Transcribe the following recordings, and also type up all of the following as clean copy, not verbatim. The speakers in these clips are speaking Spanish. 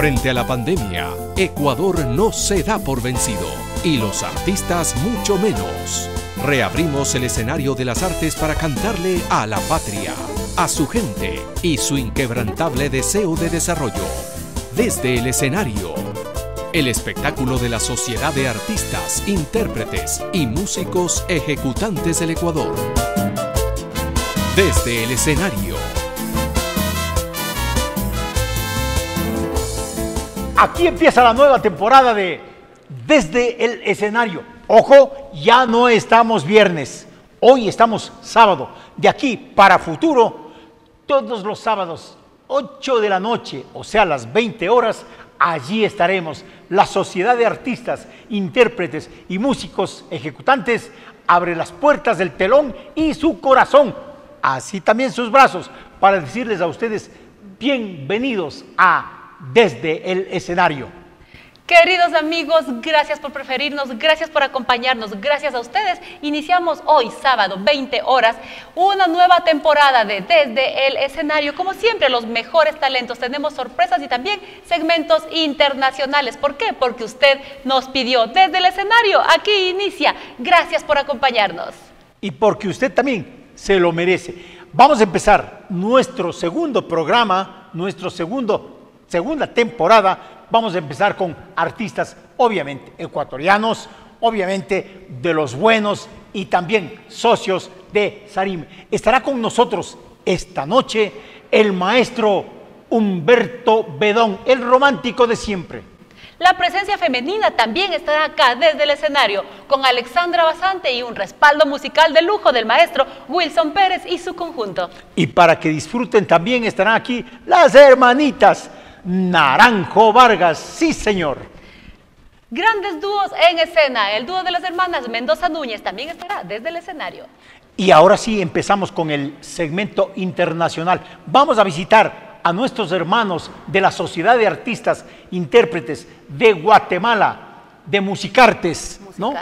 Frente a la pandemia, Ecuador no se da por vencido y los artistas mucho menos. Reabrimos el escenario de las artes para cantarle a la patria, a su gente y su inquebrantable deseo de desarrollo. Desde el escenario, el espectáculo de la Sociedad de Artistas, Intérpretes y Músicos Ejecutantes del Ecuador. Desde el escenario. Aquí empieza la nueva temporada de Desde el escenario. Ojo, ya no estamos viernes, hoy estamos sábado. De aquí para futuro, todos los sábados, 8 de la noche, o sea, las 20 horas, allí estaremos. La Sociedad de Artistas, Intérpretes y Músicos Ejecutantes abre las puertas del telón y su corazón, así también sus brazos, para decirles a ustedes, bienvenidos a Desde el escenario. Queridos amigos, gracias por preferirnos, gracias por acompañarnos, gracias a ustedes. Iniciamos hoy, sábado, 20 horas, una nueva temporada de Desde el escenario. Como siempre, los mejores talentos. Tenemos sorpresas y también segmentos internacionales. ¿Por qué? Porque usted nos pidió. Desde el escenario, aquí inicia. Gracias por acompañarnos. Y porque usted también se lo merece. Vamos a empezar nuestro segundo programa, nuestro segunda temporada. Vamos a empezar con artistas, obviamente ecuatorianos, obviamente de los buenos y también socios de Sarime. Estará con nosotros esta noche el maestro Humberto Bedón, el romántico de siempre. La presencia femenina también estará acá desde el escenario, con Alexandra Basante y un respaldo musical de lujo del maestro Wilson Pérez y su conjunto. Y para que disfruten también estarán aquí las hermanitas Naranjo Vargas, sí señor. Grandes dúos en escena, el dúo de las hermanas Mendoza Núñez también estará desde el escenario. Y ahora sí empezamos con el segmento internacional. Vamos a visitar a nuestros hermanos de la Sociedad de Artistas Intérpretes de Guatemala, de Musicartes, ¿no?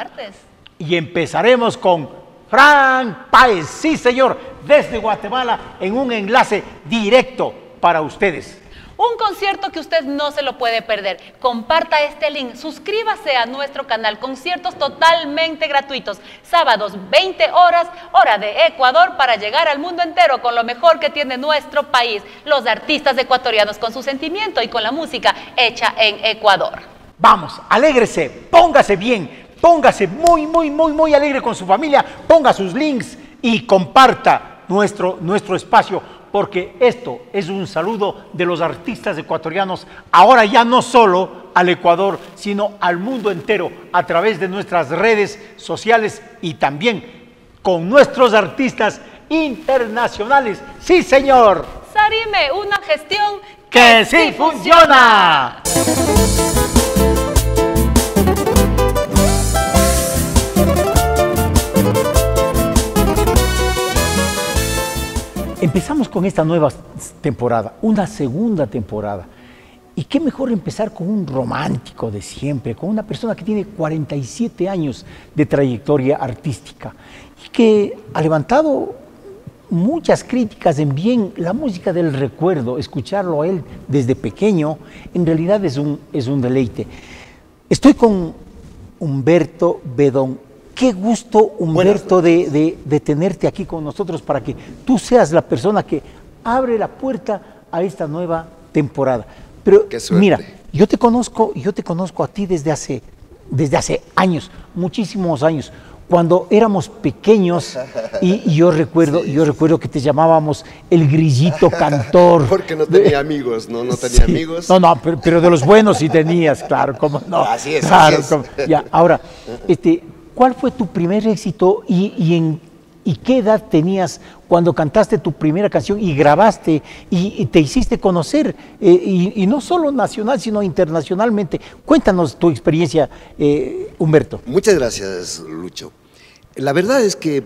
Y empezaremos con Francisco Páez, sí señor, desde Guatemala en un enlace directo para ustedes. Un concierto que usted no se lo puede perder. Comparta este link, suscríbase a nuestro canal. Conciertos totalmente gratuitos. Sábados, 20 horas, hora de Ecuador, para llegar al mundo entero con lo mejor que tiene nuestro país. Los artistas ecuatorianos con su sentimiento y con la música hecha en Ecuador. Vamos, alégrese, póngase bien, póngase muy alegre con su familia. Ponga sus links y comparta nuestro espacio, porque esto es un saludo de los artistas ecuatorianos, ahora ya no solo al Ecuador, sino al mundo entero, a través de nuestras redes sociales y también con nuestros artistas internacionales. ¡Sí, señor! Sarime, una gestión que sí funciona. Empezamos con esta nueva temporada, una segunda temporada. Y qué mejor empezar con un romántico de siempre, con una persona que tiene 47 años de trayectoria artística y que ha levantado muchas críticas en bien la música del recuerdo. Escucharlo a él desde pequeño en realidad es un deleite. Estoy con Humberto Bedón. Qué gusto, Humberto, de tenerte aquí con nosotros para que tú seas la persona que abre la puerta a esta nueva temporada. Pero mira, yo te conozco a ti desde hace años, muchísimos años, cuando éramos pequeños y yo recuerdo que te llamábamos el grillito cantor. Porque no tenía amigos, ¿no? No tenía amigos. No, pero de los buenos sí tenías, claro, cómo no. Así es, claro, así es. Ya, ahora, ¿cuál fue tu primer éxito y qué edad tenías cuando cantaste tu primera canción y grabaste y te hiciste conocer, y no solo nacional, sino internacionalmente? Cuéntanos tu experiencia, Humberto. Muchas gracias, Lucho. La verdad es que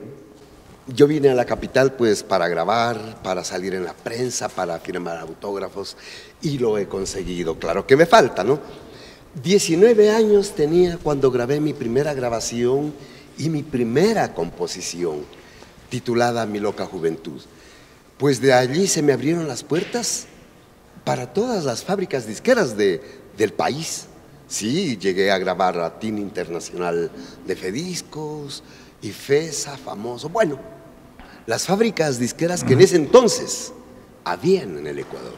yo vine a la capital pues para grabar, para salir en la prensa, para firmar autógrafos, y lo he conseguido. Claro que me falta, ¿no? 19 años tenía cuando grabé mi primera grabación y mi primera composición, titulada Mi loca juventud. Pues de allí se me abrieron las puertas para todas las fábricas disqueras del país. Sí, llegué a grabar a Tin Internacional de Fediscos, IFESA, Famoso. Bueno, las fábricas disqueras que en ese entonces habían en el Ecuador.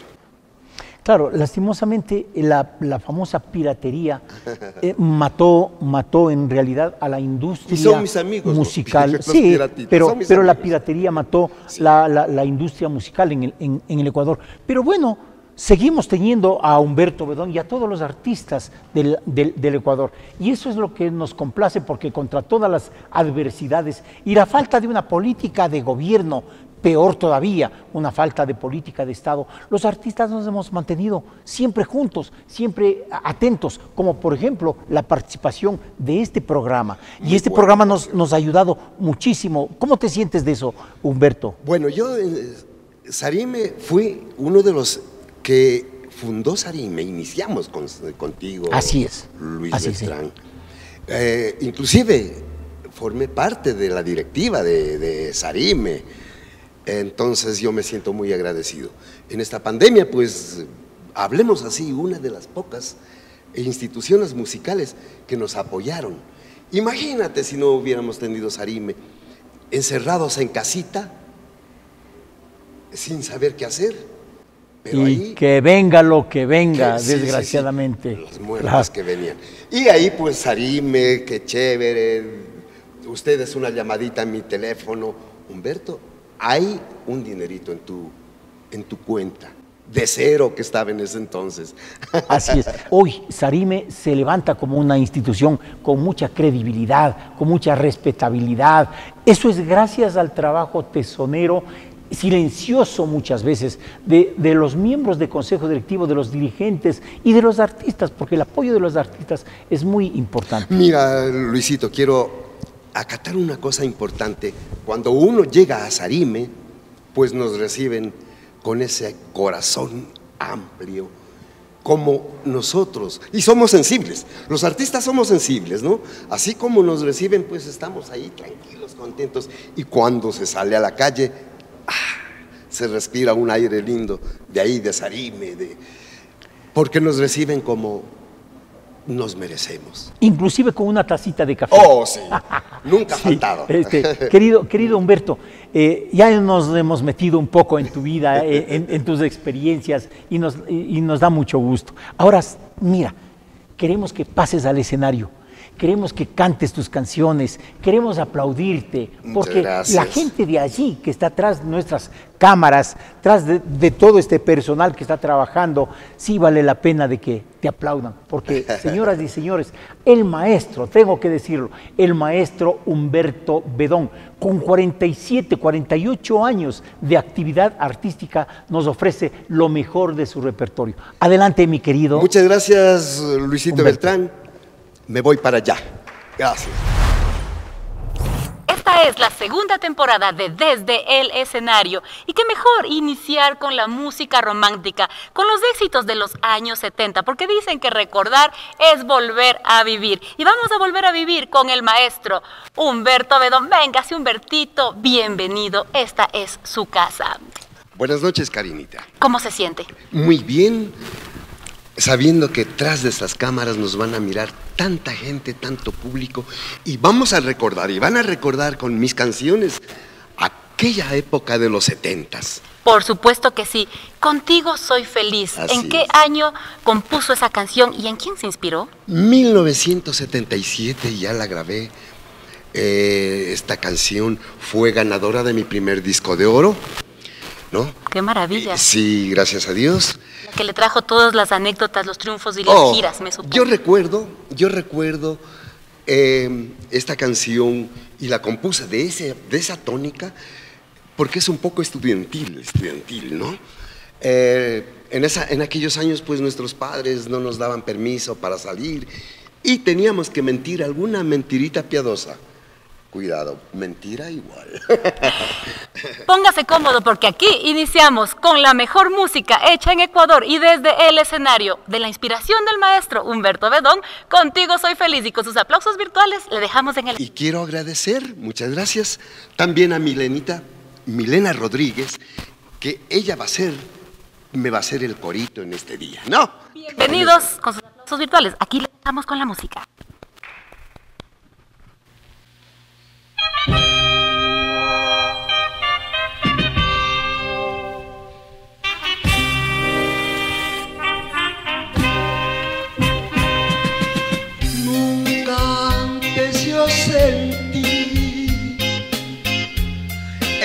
Claro, lastimosamente la famosa piratería mató en realidad a la industria musical. Y son mis amigos musical. Los piratitos, pero la piratería mató la industria musical en el Ecuador. Pero bueno, seguimos teniendo a Humberto Bedón y a todos los artistas del Ecuador. Y eso es lo que nos complace, porque contra todas las adversidades y la falta de una política de gobierno, peor todavía, una falta de política de Estado, los artistas nos hemos mantenido siempre juntos, siempre atentos, como por ejemplo la participación de este programa. Y este programa nos ha ayudado muchísimo. ¿Cómo te sientes de eso, Humberto? Bueno, yo, Sarime, fui uno de los que fundó Sarime. Iniciamos contigo. Así es. Luis Beltrán. Inclusive, formé parte de la directiva de Sarime. Entonces yo me siento muy agradecido. En esta pandemia, pues, hablemos así, una de las pocas instituciones musicales que nos apoyaron. Imagínate si no hubiéramos tenido Sarime, encerrados en casita, sin saber qué hacer. Pero y ahí, que venga lo que venga, desgraciadamente. Sí, las muertas que venían. Y ahí, pues, Sarime, qué chévere. Ustedes una llamadita en mi teléfono. Humberto, hay un dinerito en tu cuenta, de cero que estaba en ese entonces. Así es. Hoy Sarime se levanta como una institución con mucha credibilidad, con mucha respetabilidad. Eso es gracias al trabajo tesonero, silencioso muchas veces, de los miembros del Consejo Directivo, de los dirigentes y de los artistas, porque el apoyo de los artistas es muy importante. Mira, Luisito, quiero acatar una cosa importante. Cuando uno llega a Sarime, pues nos reciben con ese corazón amplio, como nosotros, y somos sensibles, los artistas somos sensibles, ¿no? Así como nos reciben, pues estamos ahí tranquilos, contentos, y cuando se sale a la calle, se respira un aire lindo de ahí, de Sarime, porque nos reciben como nos merecemos. Inclusive con una tacita de café. Oh, sí. Nunca faltado. Querido Humberto, ya nos hemos metido un poco en tu vida, en tus experiencias, y nos da mucho gusto. Ahora, mira, queremos que pases al escenario, queremos que cantes tus canciones, queremos aplaudirte, porque la gente de allí que está atrás de nuestras cámaras, tras de todo este personal que está trabajando, sí vale la pena de que te aplaudan, porque, señoras y señores, el maestro, tengo que decirlo, el maestro Humberto Bedón, con 47, 48 años de actividad artística, nos ofrece lo mejor de su repertorio. Adelante, mi querido. Muchas gracias, Luisito Humberto Beltrán. Me voy para allá. Gracias. Esta es la segunda temporada de Desde el Escenario, y qué mejor iniciar con la música romántica, con los éxitos de los años 70, porque dicen que recordar es volver a vivir, y vamos a volver a vivir con el maestro Humberto Bedón. Véngase, Humbertito, bienvenido, esta es su casa. Buenas noches, Karinita. ¿Cómo se siente? Muy bien, sabiendo que tras de estas cámaras nos van a mirar tanta gente, tanto público, y vamos a recordar, y van a recordar con mis canciones aquella época de los 70s. Por supuesto que sí. Contigo soy feliz. Así ¿En qué es. Año compuso esa canción y en quién se inspiró? 1977 ya la grabé. Esta canción fue ganadora de mi primer disco de oro, ¿no? ¡Qué maravilla! Sí, gracias a Dios. La que le trajo todas las anécdotas, los triunfos y las giras, me supongo. Yo recuerdo esta canción, y la compuse de esa tónica, porque es un poco estudiantil, ¿no? En aquellos años, pues, nuestros padres no nos daban permiso para salir, y teníamos que mentir alguna mentirita piadosa. Cuidado, mentira igual. Póngase cómodo, porque aquí iniciamos con la mejor música hecha en Ecuador y desde el escenario, de la inspiración del maestro Humberto Bedón. Contigo soy feliz, y con sus aplausos virtuales le dejamos en el... Y quiero agradecer, muchas gracias, también a Milena Rodríguez, que ella va a ser me va a hacer el corito en este día, ¿no? Bienvenidos con sus aplausos virtuales. Aquí les damos con la música.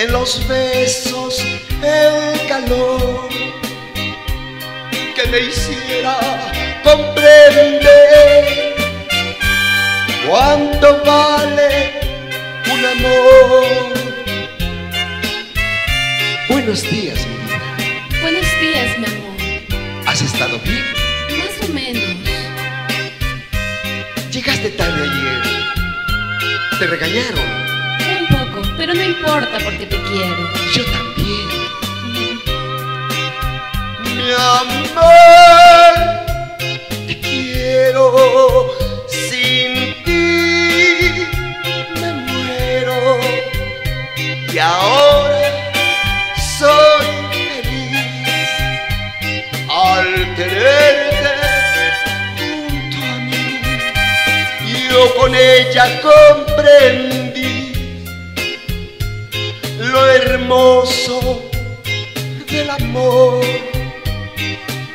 En los besos el calor que me hiciera comprender cuánto vale un amor. Buenos días, mi vida. Buenos días, mi amor. ¿Has estado bien? Más o menos. Llegaste tarde ayer. ¿Te regañaron? Pero no importa porque te quiero. Yo también. Mi amor, te quiero. Sin ti me muero. Y ahora soy feliz al tenerte junto a mí. Yo con ella comprendí lo hermoso del amor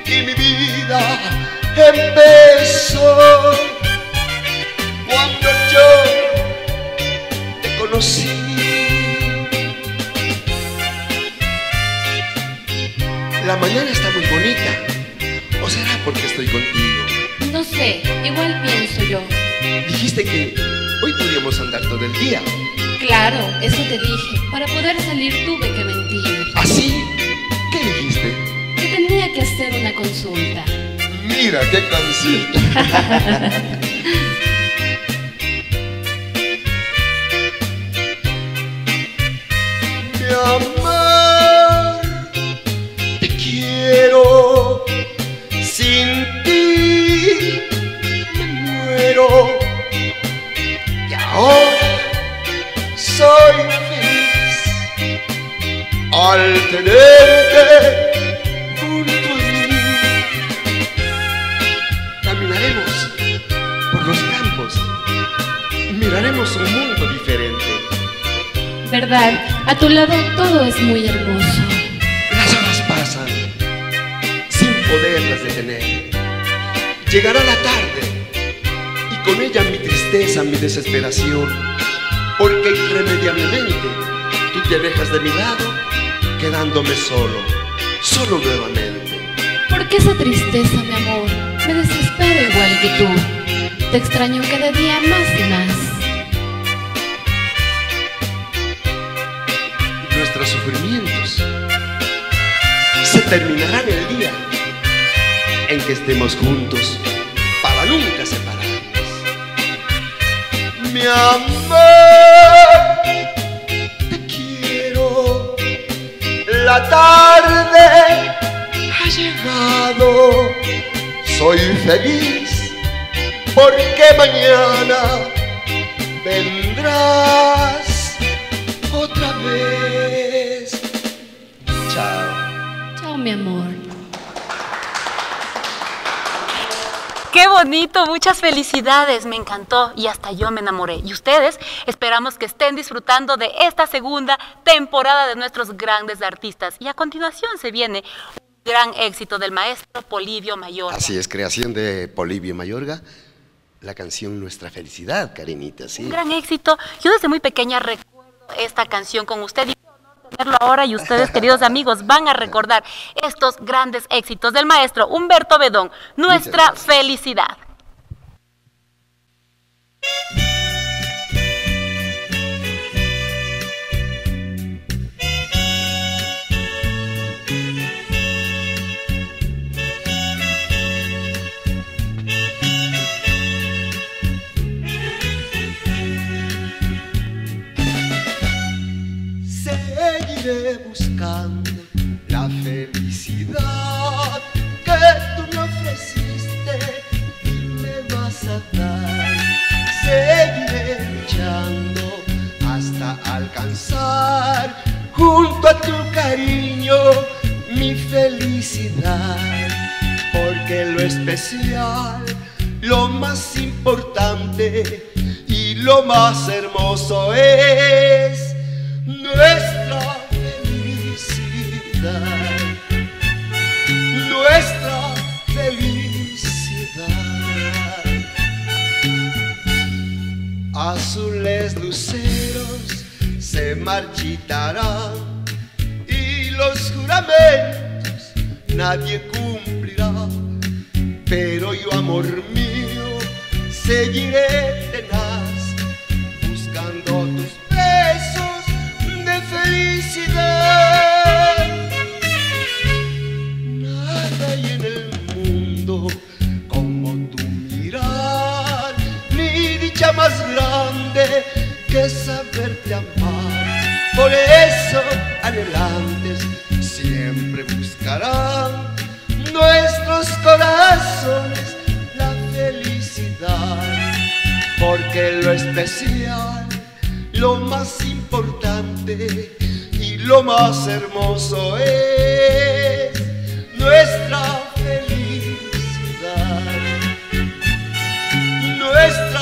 y mi vida empezó cuando yo te conocí. La mañana está muy bonita, ¿o será porque estoy contigo? No sé, igual pienso yo. Dijiste que hoy podíamos andar todo el día. Claro, eso te dije. Para poder salir tuve que mentir. ¿Así? ¿Qué dijiste? Que tenía que hacer una consulta. Mira, qué consulta. Mi amor, te quiero. Sin ti me muero. Y ahora soy feliz al tenerte junto a mí. Caminaremos por los campos, miraremos un mundo diferente. Verdad, a tu lado todo es muy hermoso. Las horas pasan sin poderlas detener. Llegará la tarde y con ella mi tristeza, mi desesperación. Porque irremediablemente tú te alejas de mi lado, quedándome solo, solo nuevamente. ¿Por qué esa tristeza, mi amor? Me desespero igual que tú. Te extraño cada día más y más. Nuestros sufrimientos se terminarán el día en que estemos juntos para nunca separarnos. Mi amor, te quiero. La tarde ha llegado. Soy feliz porque mañana vendrás otra vez. Chao. Chao, mi amor. ¡Qué bonito! Muchas felicidades, me encantó y hasta yo me enamoré. Y ustedes, esperamos que estén disfrutando de esta segunda temporada de nuestros grandes artistas. Y a continuación se viene un gran éxito del maestro Polibio Mayorga. Así es, creación de Polibio Mayorga, la canción Nuestra Felicidad, Karenita. Sí. Un gran éxito. Yo desde muy pequeña recuerdo esta canción con usted y verlo ahora, y ustedes, queridos amigos, van a recordar estos grandes éxitos del maestro Humberto Bedón, Nuestra Felicidad. Seguiré buscando la felicidad que tú me ofreciste y me vas a dar. olvidar, porque lo especial, lo más importante y lo más hermoso es nuestra felicidad, nuestra felicidad. Azules luceros se marchitarán y los juramentos nadie cumplirá, pero yo, amor mío, seguiré tenaz buscando tus besos de felicidad. Nada hay en el mundo como tu mirar, ni dicha más grande que saberte amar. Por eso anhelantes siempre buscarán nuestros corazones la felicidad, porque lo especial, lo más importante y lo más hermoso es nuestra felicidad, nuestra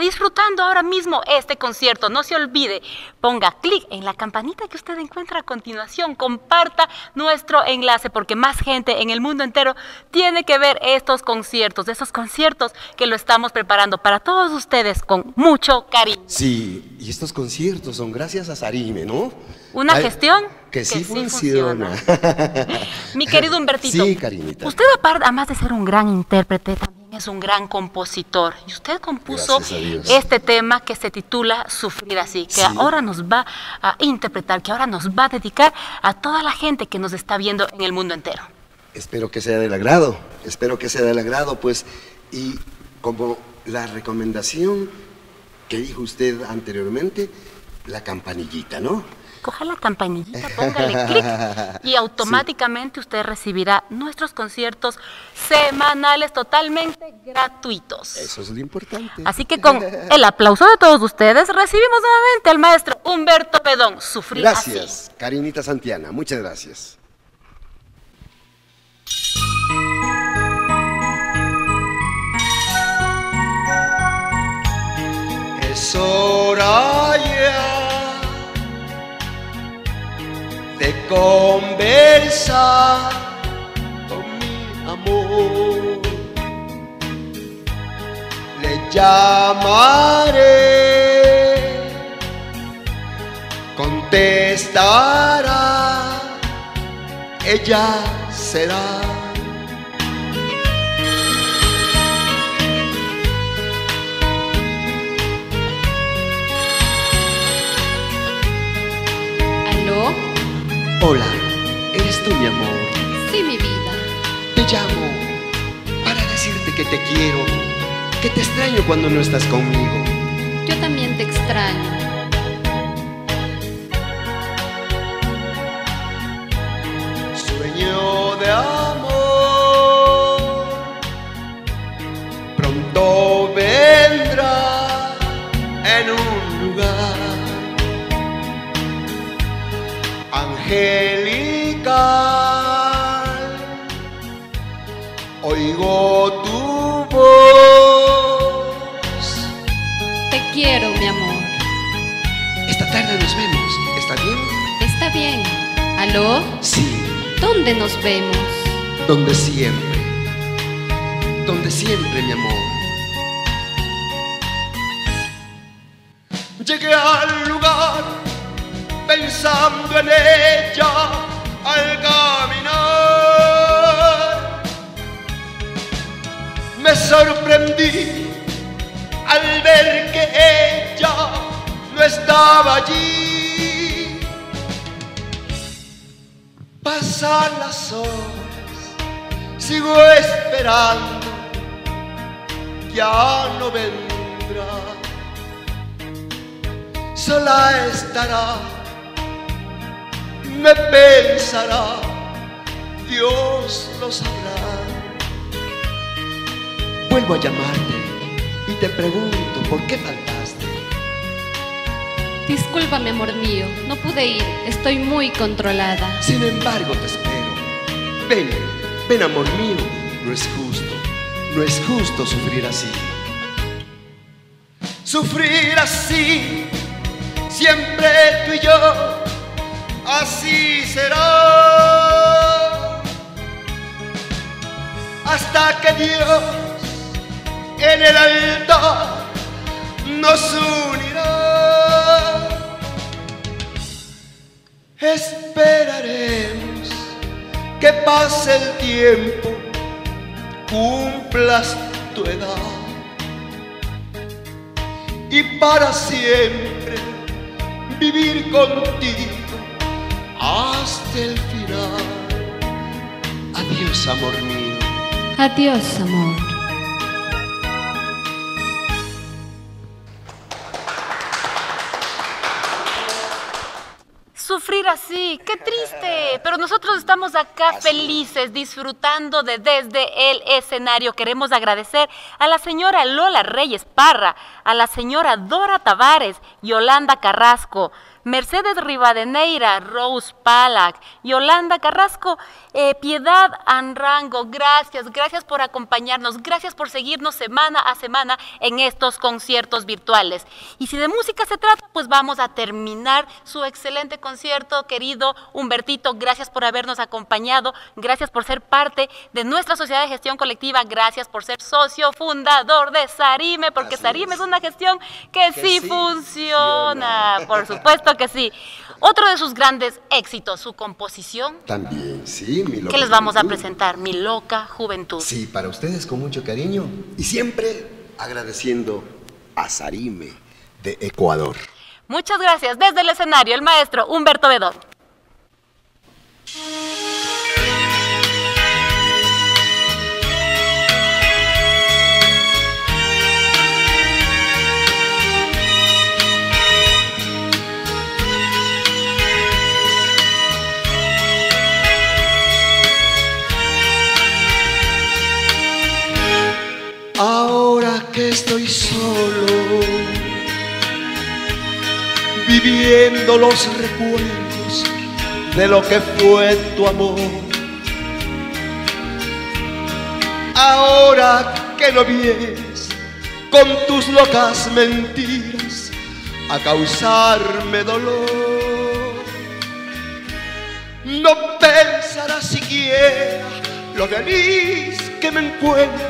disfrutando ahora mismo este concierto. No se olvide, ponga clic en la campanita que usted encuentra a continuación, comparta nuestro enlace porque más gente en el mundo entero tiene que ver estos conciertos, esos conciertos que lo estamos preparando para todos ustedes con mucho cariño. Sí, y estos conciertos son gracias a Sarime, ¿no? Una gestión que sí funciona. Mi querido Humbertito, sí, Karinita. Usted aparte, además de ser un gran intérprete, es un gran compositor y usted compuso este tema que se titula Sufrir Así, que sí, ahora nos va a interpretar, que ahora nos va a dedicar a toda la gente que nos está viendo en el mundo entero. Espero que sea del agrado, espero que sea del agrado, pues, y como la recomendación que dijo usted anteriormente, la campanillita, ¿no? Coja la campanillita, póngale clic y automáticamente sí, usted recibirá nuestros conciertos semanales totalmente gratuitos. Eso es lo importante. Así que con el aplauso de todos ustedes recibimos nuevamente al maestro Humberto Bedón. Sufrir así. Gracias, Karinita Santiana, muchas gracias. Es hora ya de conversar con mi amor, le llamaré, contestará, ella será. ¿Aló? Hola, ¿eres tú mi amor? Sí, mi vida. Te llamo para decirte que te quiero, que te extraño cuando no estás conmigo. Yo también te extraño. Sueño de amor, pronto vendrá en un lugar angelical, conmigo tu voz. Te quiero, mi amor. Esta tarde nos vemos, ¿está bien? Está bien. ¿Aló? Sí. ¿Dónde nos vemos? Donde siempre. Donde siempre, mi amor. Llegué al lugar pensando en ella al caminar. Me sorprendí al ver que ella no estaba allí. Pasan las horas, sigo esperando, ya no vendrá. Sola estará, me pensará, Dios lo sabrá. Vuelvo a llamarte y te pregunto por qué faltaste. Discúlpame, amor mío, no pude ir, estoy muy controlada. Sin embargo, te espero. Ven, ven, amor mío, no es justo, no es justo sufrir así. Sufrir así. Siempre tú y yo, así será. Hasta que Dios en el altar nos unirá. Esperaremos que pase el tiempo, cumplas tu edad y para siempre vivir contigo hasta el final. Adiós, amor mío. Adiós, amor. Sufrir así, qué triste. Pero nosotros estamos acá felices, disfrutando desde el escenario. Queremos agradecer a la señora Lola Reyes Parra, a la señora Dora Tavares, Yolanda Carrasco, Mercedes Rivadeneira, Rose Palak, Yolanda Carrasco, Piedad Anrango. Gracias, gracias por acompañarnos, gracias por seguirnos semana a semana en estos conciertos virtuales. Y si de música se trata, pues vamos a terminar su excelente concierto, querido Humbertito. Gracias por habernos acompañado, gracias por ser parte de nuestra sociedad de gestión colectiva, gracias por ser socio fundador de Sarime, porque Sarime es una gestión que sí funciona, por supuesto que sí. Otro de sus grandes éxitos, su composición. También, sí, Mi Loca Juventud. Que les vamos a presentar, Mi Loca Juventud. Sí, para ustedes con mucho cariño y siempre agradeciendo a Sarime de Ecuador. Muchas gracias. Desde el escenario, el maestro Humberto Bedón. Ahora que estoy solo, viviendo los recuerdos de lo que fue tu amor. Ahora que no vienes con tus locas mentiras a causarme dolor. No pensarás siquiera lo feliz que me encuentro,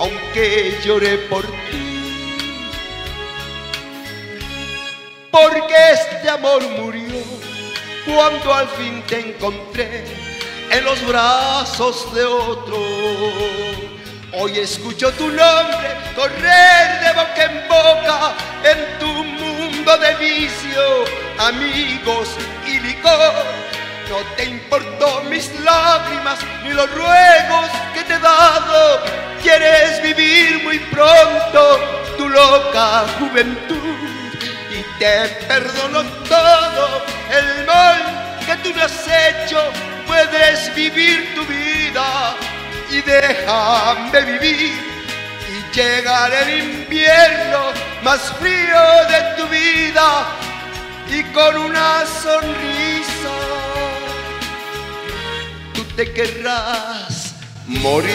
aunque lloré por ti, porque este amor murió cuando al fin te encontré en los brazos de otro. Hoy escucho tu nombre correr de boca en boca en tu mundo de vicio, amigos y licor. No te importó mis lágrimas ni los ruegos que te he dado. Quieres vivir muy pronto tu loca juventud y te perdono todo el mal que tú me has hecho. Puedes vivir tu vida y déjame vivir y llegar el invierno más frío de tu vida y con una sonrisa te querrás morir.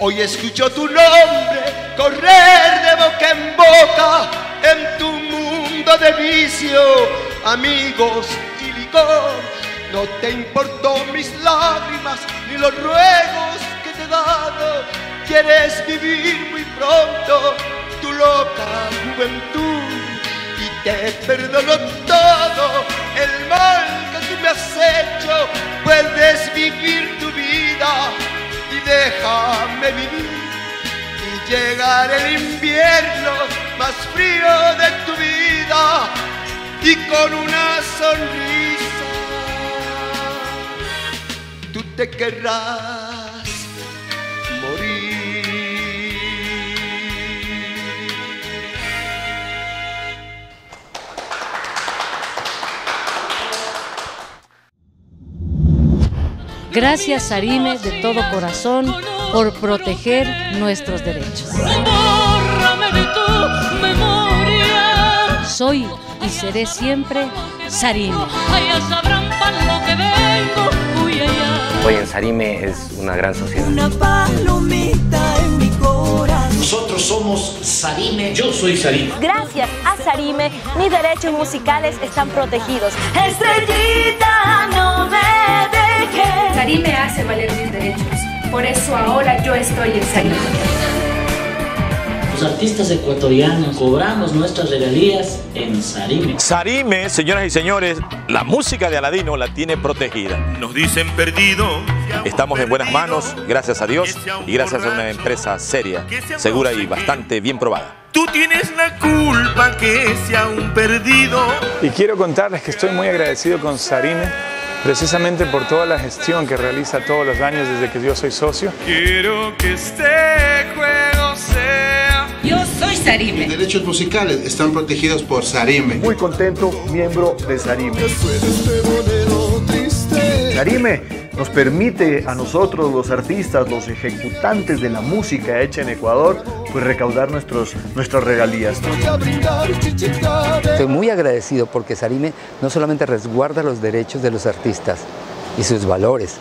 Hoy escucho tu nombre correr de boca en boca en tu mundo de vicio, amigos y licor. No te importó mis lágrimas ni los ruegos que te he dado. Quieres vivir muy pronto tu loca juventud y te perdono todo el mal que tú me has hecho. Puedes vivir tu vida y déjame vivir. Llegar el invierno más frío de tu vida y con una sonrisa tú te querrás morir. Gracias, Sarime, de todo corazón, por proteger nuestros derechos. Bórrame de tu memoria. Soy y seré siempre Sarime. Hoy en Sarime es una gran sociedad. Una palomita en mi corazón. Nosotros somos Sarime. Yo soy Sarime. Gracias a Sarime, mis derechos musicales están protegidos. Estrellita, no me dejes. Sarime hace valer mis derechos. Por eso ahora yo estoy en Sarime. Los artistas ecuatorianos cobramos nuestras regalías en Sarime. Sarime, señoras y señores, la música de Aladino la tiene protegida. Nos dicen perdido. Estamos en buenas manos, gracias a Dios y gracias a una empresa seria, segura y bastante bien probada. Tú tienes la culpa que sea un perdido. Y quiero contarles que estoy muy agradecido con Sarime, precisamente por toda la gestión que realiza todos los años desde que yo soy socio. Quiero que este juego sea... Yo soy Sarime. Mis derechos musicales están protegidos por Sarime. Muy contento, miembro de Sarime. Sarime nos permite a nosotros, los artistas, los ejecutantes de la música hecha en Ecuador, pues recaudar nuestras regalías. Estoy muy agradecido porque Sarime no solamente resguarda los derechos de los artistas y sus valores,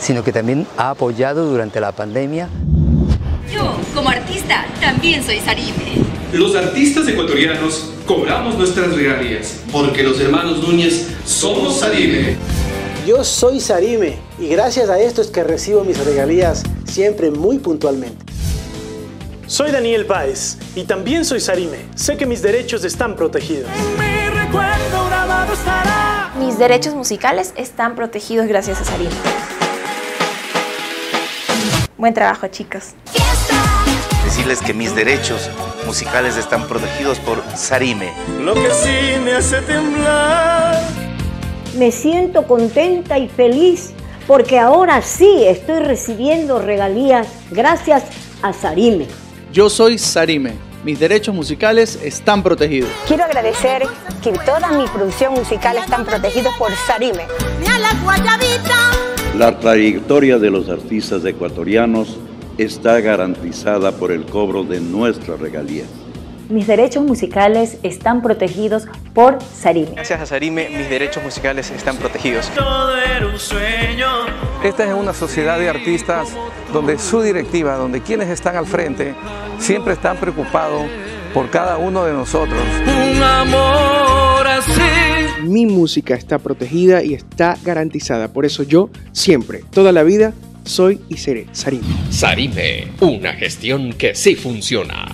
sino que también ha apoyado durante la pandemia. Yo, como artista, también soy Sarime. Los artistas ecuatorianos cobramos nuestras regalías porque los hermanos Núñez somos Sarime. Yo soy Sarime y gracias a esto es que recibo mis regalías siempre muy puntualmente. Soy Daniel Páez y también soy Sarime. Sé que mis derechos están protegidos. Mis derechos musicales están protegidos gracias a Sarime. Buen trabajo, chicas. Decirles que mis derechos musicales están protegidos por Sarime. Lo que sí me hace temblar. Me siento contenta y feliz porque ahora sí estoy recibiendo regalías gracias a Sarime. Yo soy Sarime. Mis derechos musicales están protegidos. Quiero agradecer que toda mi producción musical están protegidos por Sarime. La trayectoria de los artistas ecuatorianos está garantizada por el cobro de nuestras regalías. Mis derechos musicales están protegidos por Sarime. Gracias a Sarime, mis derechos musicales están protegidos. Todo era un sueño. Esta es una sociedad de artistas donde su directiva, donde quienes están al frente, siempre están preocupados por cada uno de nosotros. Un amor así. Mi música está protegida y está garantizada. Por eso yo siempre, toda la vida, soy y seré Sarime. Sarime, una gestión que sí funciona.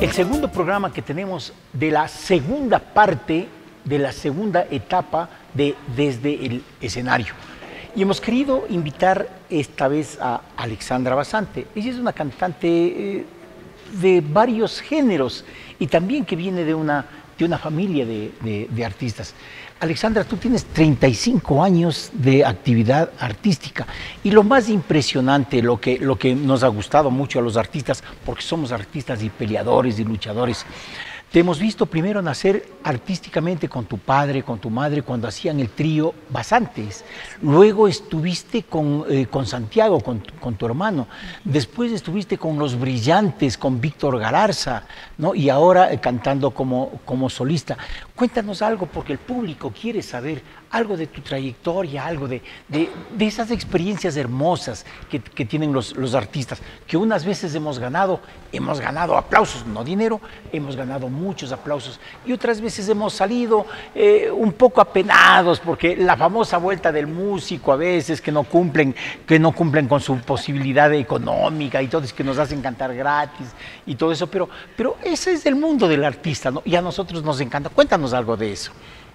El segundo programa que tenemos de la segunda parte, de la segunda etapa de Desde el Escenario. Y hemos querido invitar esta vez a Alexandra Basante. Ella es una cantante de varios géneros y también que viene de una familia de artistas. Alexandra, tú tienes 35 años de actividad artística y lo más impresionante, lo que nos ha gustado mucho a los artistas, porque somos artistas y peleadores y luchadores, te hemos visto primero nacer artísticamente con tu padre, con tu madre, cuando hacían el trío Basantes. Luego estuviste con Santiago, con tu hermano. Después estuviste con Los Brillantes, con Víctor Galarza, ¿no? Y ahora cantando como solista. Cuéntanos algo, porque el público quiere saber algo de tu trayectoria, algo de esas experiencias hermosas que tienen los artistas, que unas veces hemos ganado aplausos, no dinero, hemos ganado muchos aplausos, y otras veces hemos salido un poco apenados, porque la famosa vuelta del músico a veces, que no cumplen con su posibilidad económica, y todo es que nos hacen cantar gratis, y todo eso, pero ese es el mundo del artista, ¿no? Y a nosotros nos encanta. Cuéntanos algo de eso.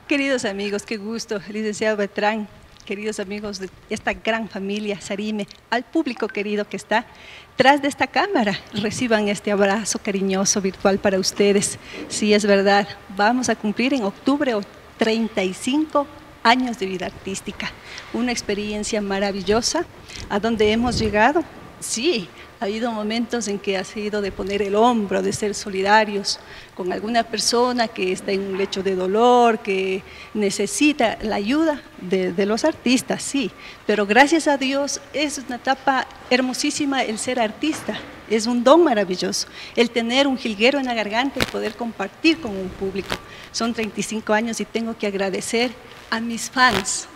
Queridos amigos, qué gusto, licenciado Beltrán, queridos amigos de esta gran familia Sarime, al público querido que está tras de esta cámara, reciban este abrazo cariñoso virtual para ustedes. Sí, es verdad, vamos a cumplir en octubre 35 años de vida artística, una experiencia maravillosa, a donde hemos llegado. Sí, ha habido momentos en que ha sido de poner el hombro, de ser solidarios con alguna persona que está en un lecho de dolor, que necesita la ayuda de los artistas, sí. Pero gracias a Dios es una etapa hermosísima el ser artista, es un don maravilloso. El tener un jilguero en la garganta y poder compartir con un público. Son 35 años y tengo que agradecer a mis fans,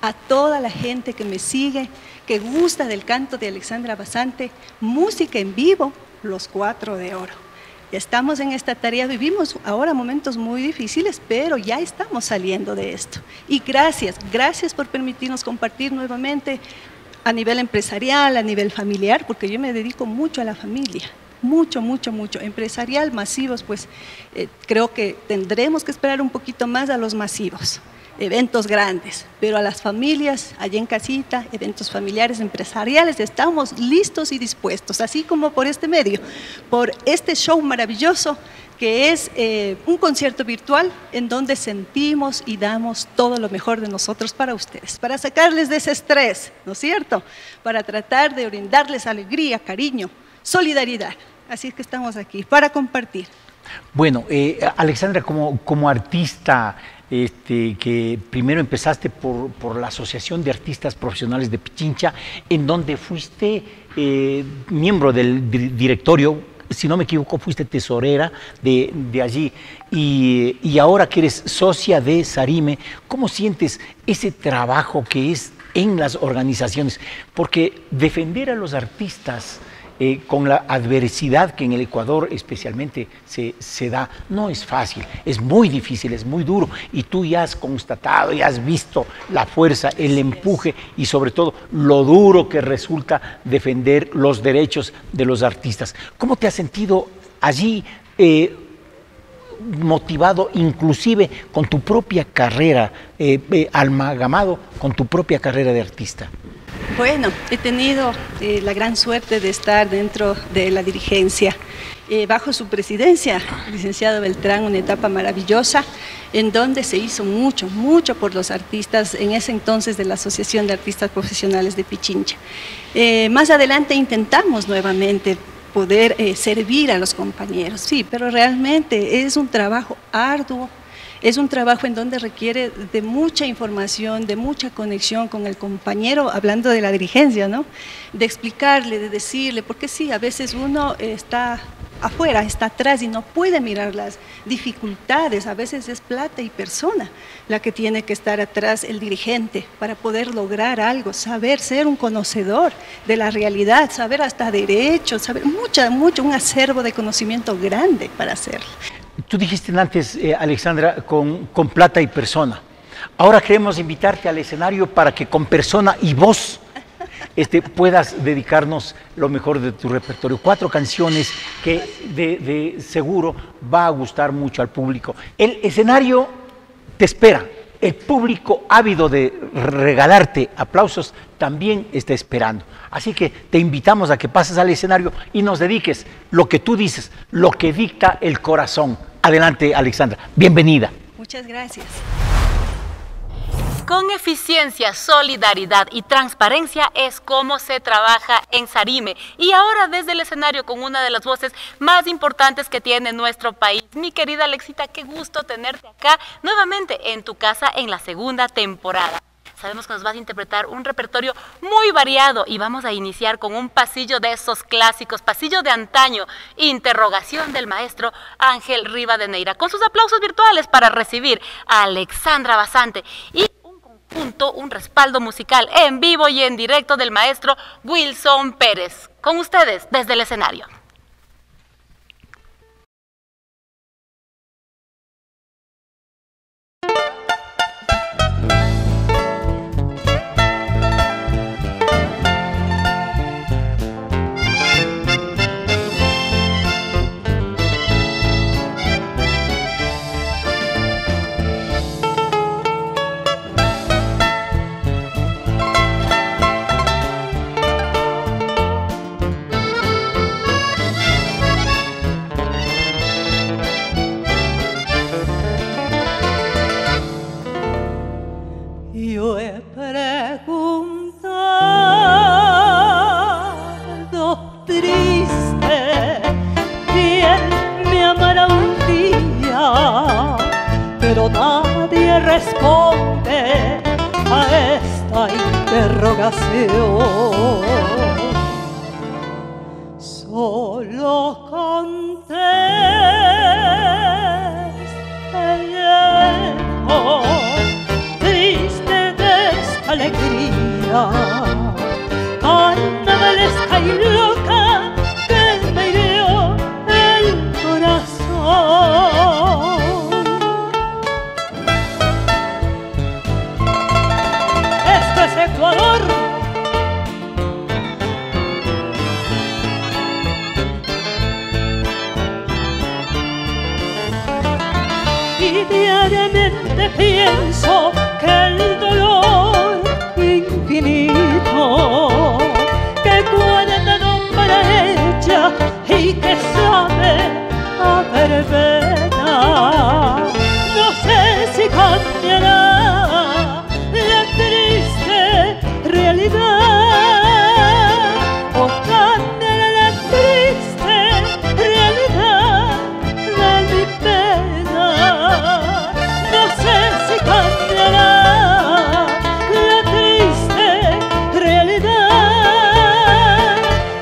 a toda la gente que me sigue, que gusta del canto de Alexandra Basante, música en vivo, los 4 de oro. Ya estamos en esta tarea, vivimos ahora momentos muy difíciles, pero ya estamos saliendo de esto. Y gracias por permitirnos compartir nuevamente a nivel empresarial, a nivel familiar, porque yo me dedico mucho a la familia. Mucho. Empresarial, masivos, pues creo que tendremos que esperar un poquito más a los masivos. Eventos grandes, pero a las familias, allá en casita, eventos familiares, empresariales, estamos listos y dispuestos, así como por este medio, por este show maravilloso que es un concierto virtual en donde sentimos y damos todo lo mejor de nosotros para ustedes, para sacarles de ese estrés, ¿no es cierto? Para tratar de brindarles alegría, cariño, solidaridad. Así es que estamos aquí para compartir. Bueno, Alexandra, como artista, que primero empezaste por la Asociación de Artistas Profesionales de Pichincha, en donde fuiste miembro del directorio, si no me equivoco, fuiste tesorera de allí, y ahora que eres socia de Sarime, ¿cómo sientes ese trabajo que es en las organizaciones? Porque defender a los artistas con la adversidad que en el Ecuador especialmente se da, no es fácil, es muy difícil, es muy duro, y tú ya has constatado, ya has visto la fuerza, el empuje y sobre todo lo duro que resulta defender los derechos de los artistas. ¿Cómo te has sentido allí motivado, inclusive con tu propia carrera, amalgamado con tu propia carrera de artista? Bueno, he tenido la gran suerte de estar dentro de la dirigencia, bajo su presidencia, licenciado Beltrán, una etapa maravillosa, en donde se hizo mucho por los artistas, en ese entonces de la Asociación de Artistas Profesionales de Pichincha. Más adelante intentamos nuevamente poder servir a los compañeros, sí, pero realmente es un trabajo arduo. Es un trabajo en donde requiere de mucha información, de mucha conexión con el compañero, hablando de la dirigencia, ¿no? De explicarle, de decirle, porque sí, a veces uno está afuera, está atrás y no puede mirar las dificultades, a veces es plata y persona la que tiene que estar atrás el dirigente para poder lograr algo, saber ser un conocedor de la realidad, saber hasta derechos, saber mucho, un acervo de conocimiento grande para hacerlo. Tú dijiste antes, Alexandra, con plata y persona. Ahora queremos invitarte al escenario para que con persona y voz puedas dedicarnos lo mejor de tu repertorio. 4 canciones que de seguro va a gustar mucho al público. El escenario te espera. El público ávido de regalarte aplausos también está esperando. Así que te invitamos a que pases al escenario y nos dediques lo que tú dices, lo que dicta el corazón. Adelante, Alexandra. Bienvenida. Muchas gracias. Con eficiencia, solidaridad y transparencia es como se trabaja en Sarime. Y ahora desde el escenario con una de las voces más importantes que tiene nuestro país. Mi querida Alexita, qué gusto tenerte acá nuevamente en tu casa en la segunda temporada. Sabemos que nos vas a interpretar un repertorio muy variado y vamos a iniciar con un pasillo de esos clásicos, pasillo de antaño, interrogación del maestro Ángel Rivadeneira, con sus aplausos virtuales para recibir a Alexandra Basante y un conjunto, un respaldo musical en vivo y en directo del maestro Wilson Pérez. Con ustedes desde el escenario. Responde a esta interrogación. Solo contesta lleno, triste de esta alegría, tan novelesca y loca que me hirió el corazón. Y diariamente pienso que el dolor infinito que guarda para ella y que sabe a verbena, no sé si cambiará la triste realidad o cambiará la triste realidad de mi pena. No sé si cambiará la triste realidad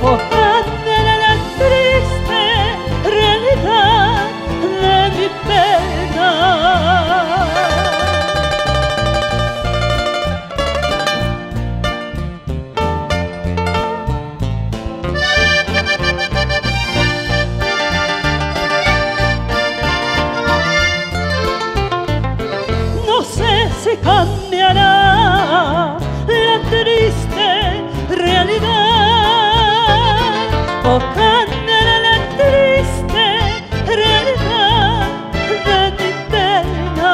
o cambiará la triste realidad de mi pena. Cambiará la triste realidad o cambiará la triste realidad de mi pena.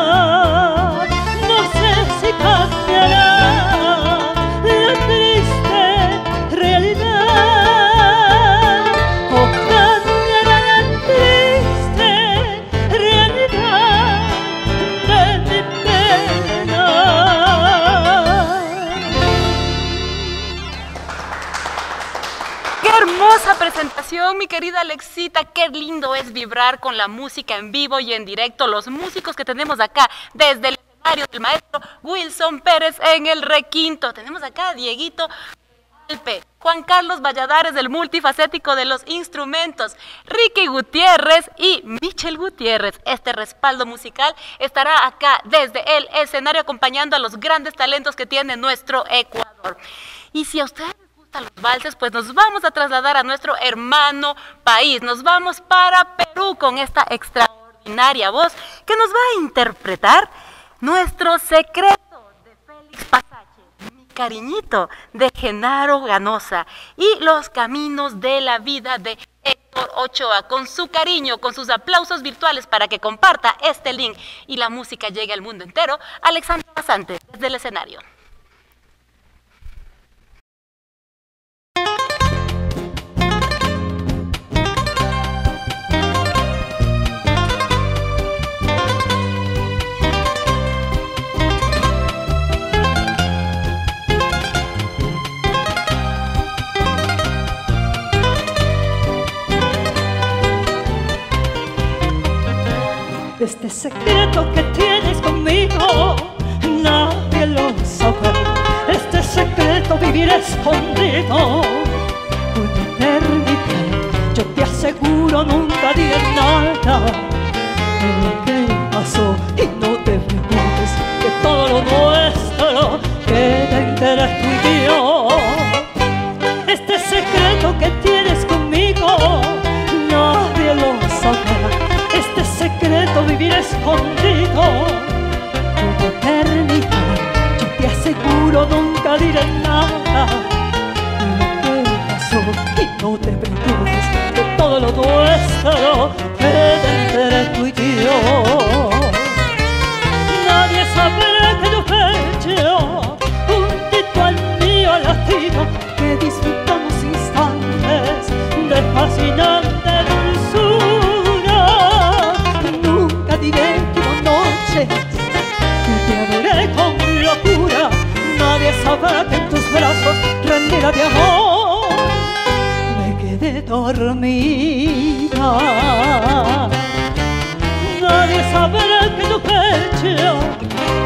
No sé si cambiará la triste realidad o cambiará la triste realidad de mi pena. Presentación, mi querida Alexita, qué lindo es vibrar con la música en vivo y en directo, los músicos que tenemos acá desde el escenario del maestro Wilson Pérez en el requinto, tenemos acá a Dieguito Alpe, Juan Carlos Valladares, el multifacético de los instrumentos, Ricky Gutiérrez y Michel Gutiérrez. Este respaldo musical estará acá desde el escenario acompañando a los grandes talentos que tiene nuestro Ecuador. Y si a ustedes a los valses, pues nos vamos a trasladar a nuestro hermano país, nos vamos para Perú con esta extraordinaria voz que nos va a interpretar Nuestro Secreto de Félix Pasache, Mi Cariñito de Genaro Ganosa y Los Caminos de la Vida de Héctor Ochoa, con su cariño, con sus aplausos virtuales para que comparta este link y la música llegue al mundo entero. Alexandra Basante, desde el escenario. este secreto que tienes conmigo, nadie lo sabe. Este secreto vivir escondido una eternidad. Yo te aseguro nunca di nada de lo que pasó. Y no te preocupes, que todo lo nuestro queda entre tú y yo. Este secreto que tienes conmigo, nadie lo sabe. Este secreto vivir escondido una eternidad. Yo te aseguro nunca diré nada de lo que pasó. Y no te preocupes, que todo lo nuestro queda entre tú y yo. Nadie sabrá que yo pecho juntito al mío latido, que disfrutamos instantes de fascinante dulzura. Que te adoré con locura. Nadie sabrá que en tus brazos, rendida de amor, me quedé dormida. Nadie sabrá que tu pecho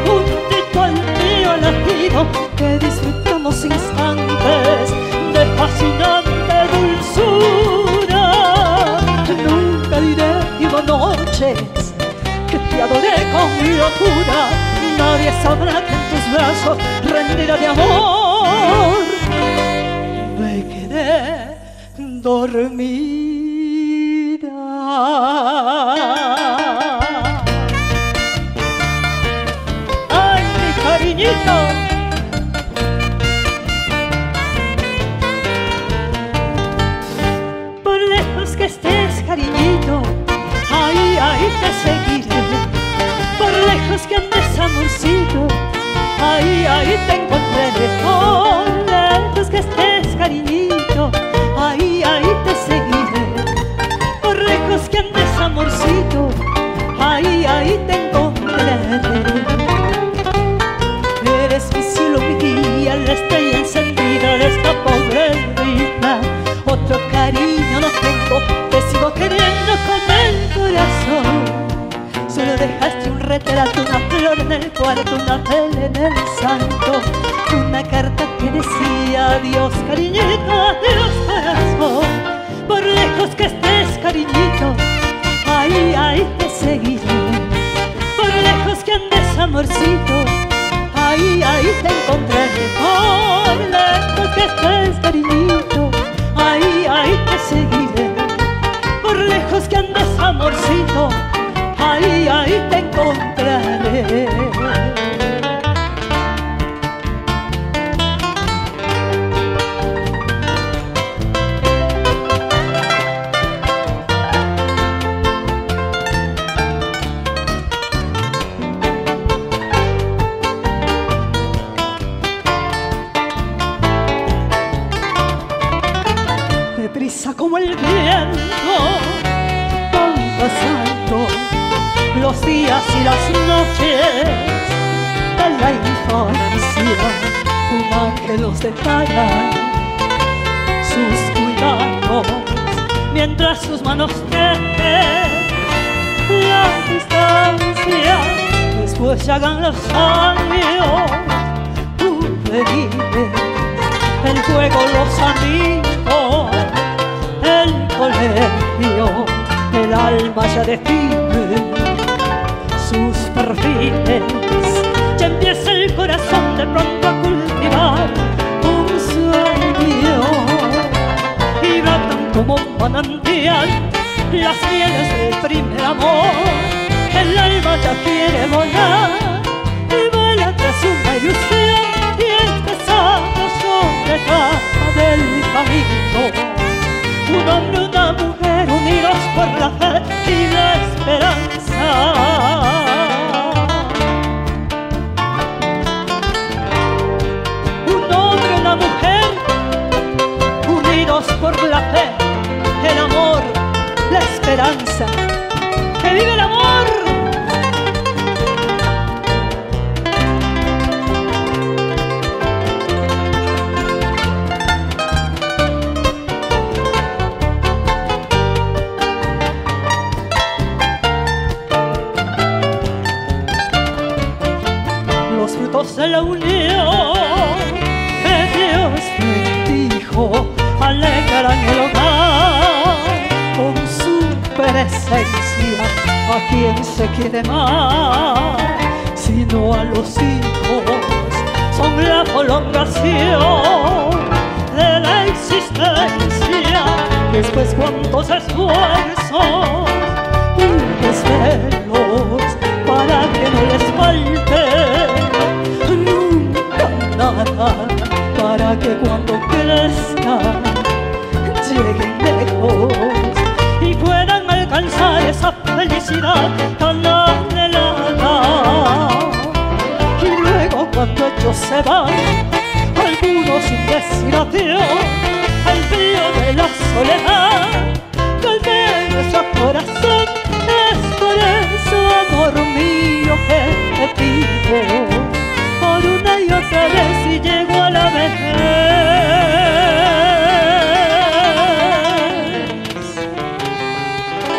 juntito al mío latido, que disfrutamos instantes de fascinante dulzura. Nunca diré que hubo noches que te adoré con locura. Nadie sabrá que en tus brazos, rendida de amor, me quedé dormida. ¡Ay, mi cariñito! Por lejos que estés, cariñito, ahí, ahí te seguiré. Por lejos que andes, amorcito, ahí, ahí te encontraré. Por lejos que estés, cariñito, ahí, ahí te seguiré. Por lejos que andes, amorcito, ahí, ahí te encontraré. Eres mi cielo, mi guía, la estrella encendida de esta pobre vida. Otro cariño no tengo, te sigo queriendo con el corazón. Solo dejaste un retrato, una flor en el cuarto, una vela en el santo, una carta que decía adiós cariñito, adiós corazón. Por lejos que estés cariñito, ahí, ahí te seguiré. Por lejos que andes amorcito, ahí, ahí te encontraré. Por lejos que estés cariñito, ahí, ahí te seguiré. Por lejos que andes, amorcito, ahí, ahí te encontraré. Como el viento, todo santo, los días y las noches de la infancia, un ángel los depara sus cuidados, mientras sus manos tejen la distancia. Después llegan los años, tú veniste, el juego, los amigos, el colegio, el alma ya define sus perfiles. Ya empieza el corazón de pronto a cultivar un sueño, y brotan como un manantial las mieles del primer amor. El alma ya quiere volar y vuela tras una ilusión, y es pesado sobre casa del camino. Un hombre, una mujer, unidos por la fe y la esperanza. Un hombre, una mujer, unidos por la fe, el amor, la esperanza. ¡Que vive el amor! quién se quiere más, sino a los hijos, son la prolongación de la existencia. Después cuántos esfuerzos y desvelos para que no les falte nunca nada, para que cuando crezcan lleguen lejos y puedan alcanzar esa felicidad tan anhelada. Y luego cuando ellos se van, algunos sin decir adiós, al frío de la soledad golpea nuestro corazón. Es por eso, amor mío, que te pido por una y otra vez si llego a la vejez.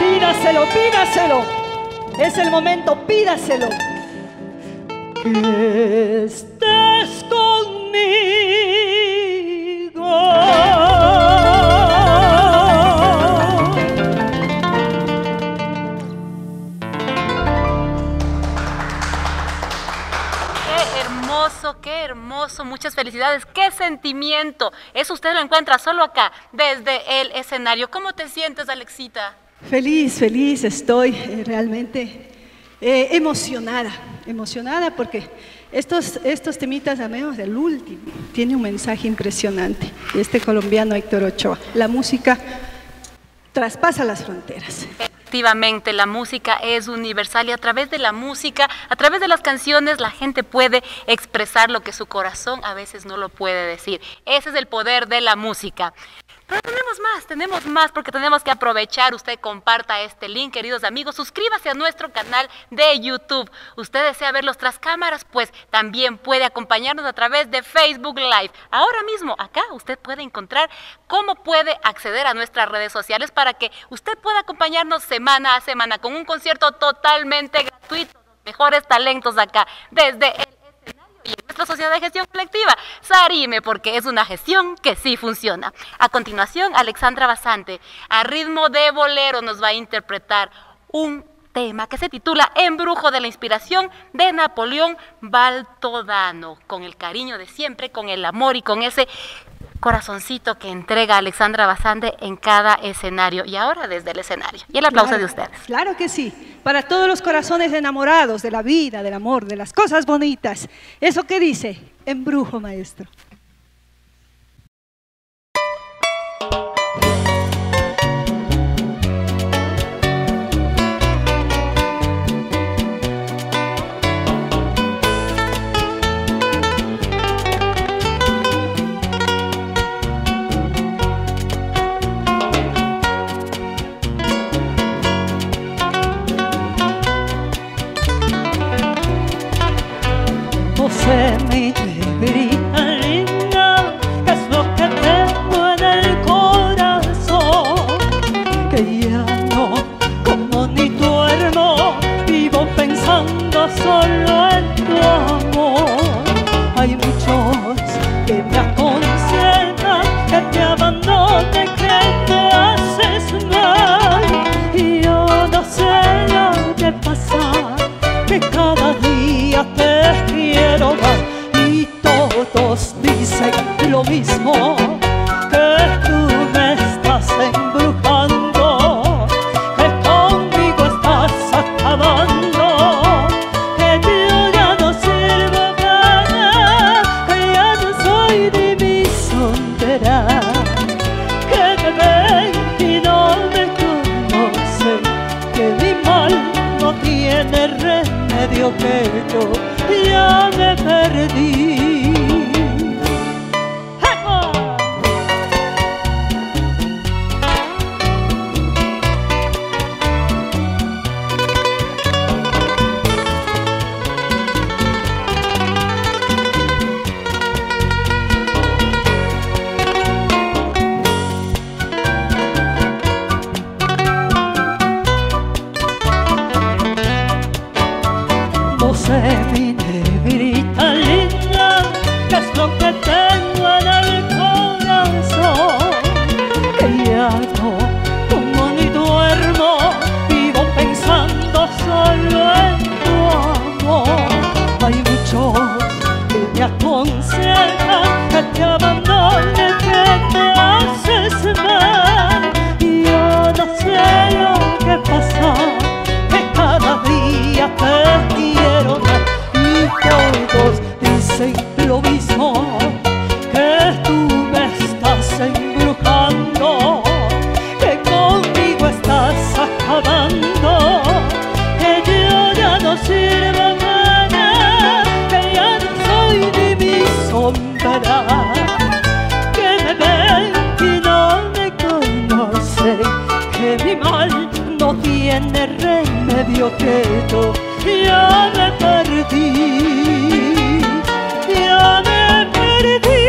Pídaselo, pídaselo, es el momento, pídaselo. Que estés conmigo. Qué hermoso, muchas felicidades, qué sentimiento. Eso usted lo encuentra solo acá, desde el escenario. ¿Cómo te sientes, Alexita? Feliz, feliz estoy, realmente emocionada, emocionada porque estos temitas, a menos del último, tiene un mensaje impresionante. Este colombiano Héctor Ochoa, la música traspasa las fronteras. Efectivamente, la música es universal y a través de la música, a través de las canciones, la gente puede expresar lo que su corazón a veces no lo puede decir. Ese es el poder de la música. Pero tenemos más porque tenemos que aprovechar. Usted comparta este link, queridos amigos, suscríbase a nuestro canal de YouTube. Usted desea verlos tras cámaras, pues también puede acompañarnos a través de Facebook Live. Ahora mismo acá usted puede encontrar cómo puede acceder a nuestras redes sociales para que usted pueda acompañarnos semana a semana con un concierto totalmente gratuito. Los mejores talentos acá, desde el y en nuestra sociedad de gestión colectiva, Sarime, porque es una gestión que sí funciona. A continuación, Alexandra Basante, a ritmo de bolero, nos va a interpretar un tema que se titula Embrujo de la Inspiración, de Napoleón Baltodano, con el cariño de siempre, con el amor y con ese corazoncito que entrega Alexandra Basante en cada escenario. Y ahora desde el escenario. Y el aplauso de ustedes. Claro que sí. Para todos los corazones enamorados de la vida, del amor, de las cosas bonitas. Eso que dice, embrujo, maestro. Sé mi negrita linda, que es lo que tengo en el corazón, que ya no como ni duermo, vivo pensando solo en tu amor. Hay muchos que me aconsejan que te abandone, que te haces mal, y yo no sé lo que pasa, que cada día te quiero más. Y todos dicen lo mismo, que tú me estás embrujando, que conmigo estás acabando, que yo ya no sirvo para, que ya no soy ni mi soltera, que me ven y no me conocen, que mi mal no tiene remedio, que yo ya me perdí. ¡Eco! No sé, mi negrita linda, que es lo que tengo en el corazón, que ya no como ni duermo, vivo pensando solo. medio quieto, yo me perdí, yo me perdí.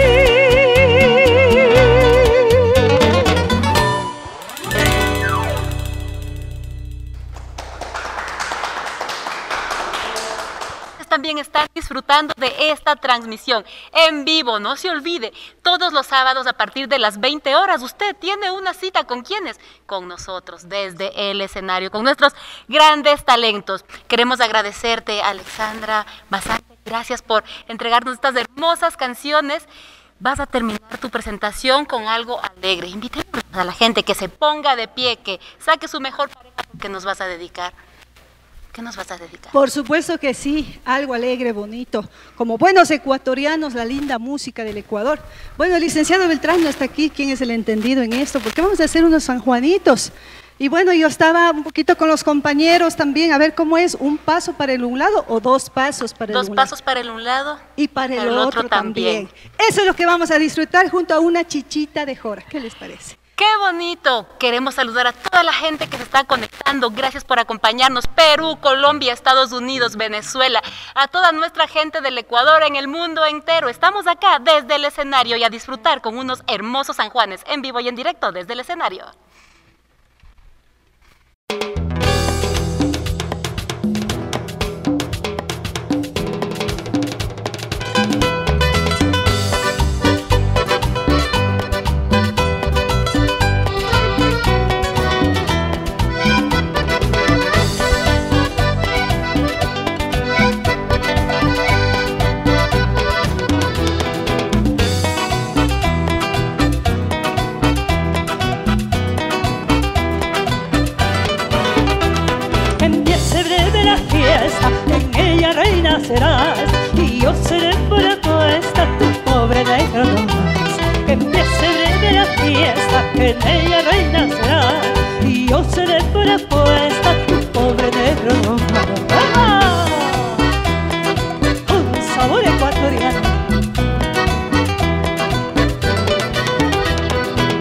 También están disfrutando de esta transmisión en vivo, no se olvide, todos los sábados a partir de las 20 horas, usted tiene una cita con ¿quiénes? Con nosotros, desde el escenario, con nuestros grandes talentos. Queremos agradecerte, Alexandra Basante, gracias por entregarnos estas hermosas canciones. Vas a terminar tu presentación con algo alegre, invitemos a la gente que se ponga de pie, que saque su mejor pareja, que nos vas a dedicar. ¿Qué nos vas a dedicar? Por supuesto que sí, algo alegre, bonito. Como buenos ecuatorianos, la linda música del Ecuador. Bueno, el licenciado Beltrán no está aquí, ¿quién es el entendido en esto? Porque vamos a hacer unos sanjuanitos. Y bueno, yo estaba un poquito con los compañeros también, a ver cómo es, un paso para el un lado o dos pasos para el un lado. Dos pasos para el un lado y para el otro también. Eso es lo que vamos a disfrutar junto a una chichita de jora, ¿qué les parece? ¡Qué bonito! Queremos saludar a toda la gente que se está conectando. Gracias por acompañarnos. Perú, Colombia, Estados Unidos, Venezuela. A toda nuestra gente del Ecuador, en el mundo entero. Estamos acá desde el escenario y a disfrutar con unos hermosos sanjuanes en vivo y en directo desde el escenario. En ella reina serás y yo seré por apuesta tu pobre negro no más. Que empiece breve la fiesta, en ella reina serás y yo seré por apuesta tu pobre negro no más. ¡Ah! Un sabor ecuatoriano.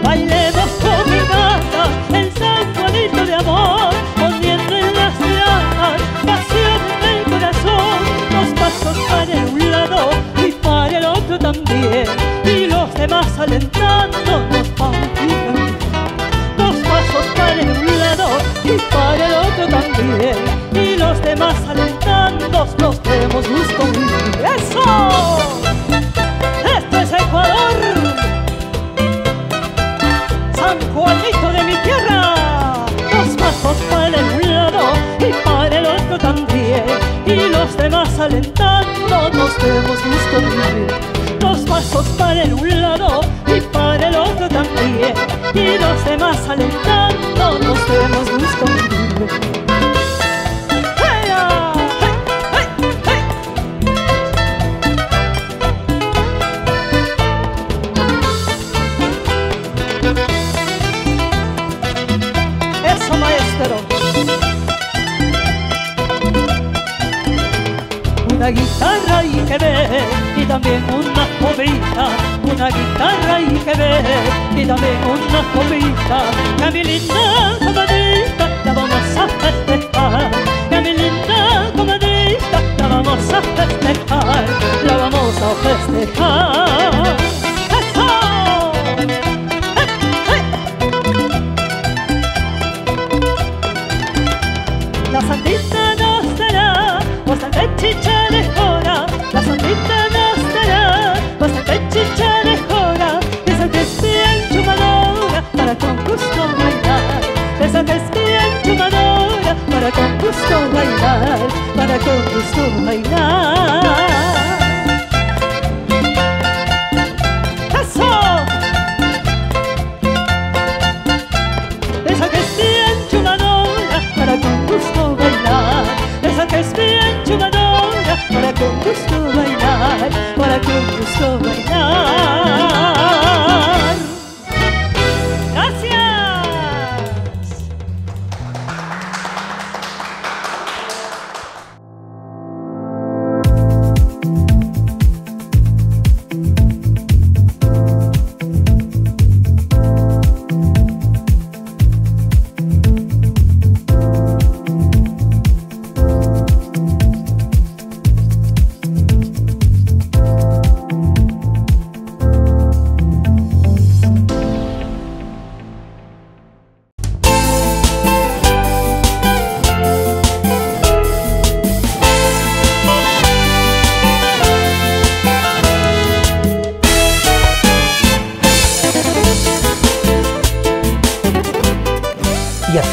Bailemos con mi mata el San Juanito de amor, poniendo en las llamas pasión en el corazón, los pasos para un lado y para el otro también, y los demás alentándonos para ti también. Los pasos para un lado y para el otro también, y los demás alentándonos nos debemos gusto. ¡Eso! ¡Esto es Ecuador! ¡San Juanito de mi tierra! Los pasos para un lado y para el otro también, y los demás alentando nos debemos gusto vivir. Los pasos para un lado y para el otro también, y los demás alentando nos debemos gusto vivir. Una guitarra y que ve, y también una copita. Una guitarra y que ve, y también una copita. Y a mi linda comadrita la vamos a festejar, y a mi linda comadrita la vamos a festejar, la vamos a festejar. ¡Eso! ¡Eh, eh! La santita nos dará bastante chicha, chicha de jora, esa que es bien chumadora para con gusto bailar, esa que es bien chumadora para con gusto bailar, para con gusto bailar. ¡Eso! Esa que es bien chumadora para con gusto bailar, esa que es bien chumadora para con gusto bailar, para con gusto bailar. ¡Gracias!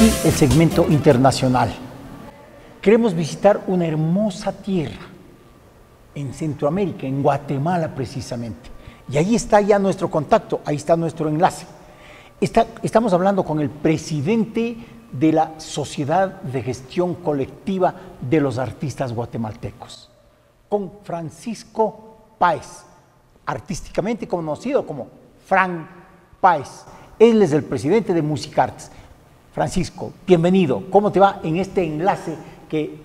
aquí el segmento internacional. Queremos visitar una hermosa tierra en Centroamérica, en Guatemala precisamente. Y ahí está ya nuestro contacto, ahí está nuestro enlace. Estamos hablando con el presidente de la Sociedad de Gestión Colectiva de los Artistas Guatemaltecos, con Francisco Páez, artísticamente conocido como Fran Páez. Él es el presidente de Musicartes. Francisco, bienvenido. ¿Cómo te va en este enlace que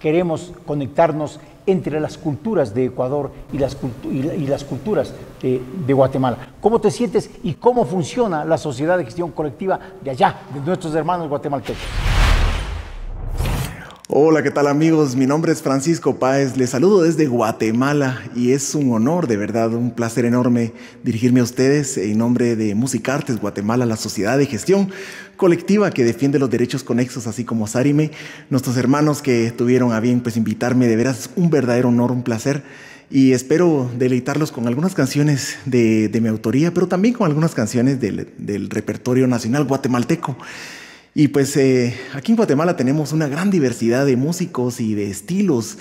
queremos conectarnos entre las culturas de Ecuador y las culturas de Guatemala? ¿Cómo te sientes y cómo funciona la Sociedad de Gestión Colectiva de allá, de nuestros hermanos guatemaltecos? Hola, ¿qué tal amigos? Mi nombre es Francisco Páez, les saludo desde Guatemala y es un honor, de verdad, un placer enorme dirigirme a ustedes en nombre de Musicartes Guatemala, la Sociedad de Gestión Colectiva que defiende los derechos conexos, así como Sarime, nuestros hermanos que tuvieron a bien pues invitarme, de veras un verdadero honor, un placer. Y espero deleitarlos con algunas canciones de mi autoría, pero también con algunas canciones del repertorio nacional guatemalteco. Y pues aquí en Guatemala tenemos una gran diversidad de músicos y de estilos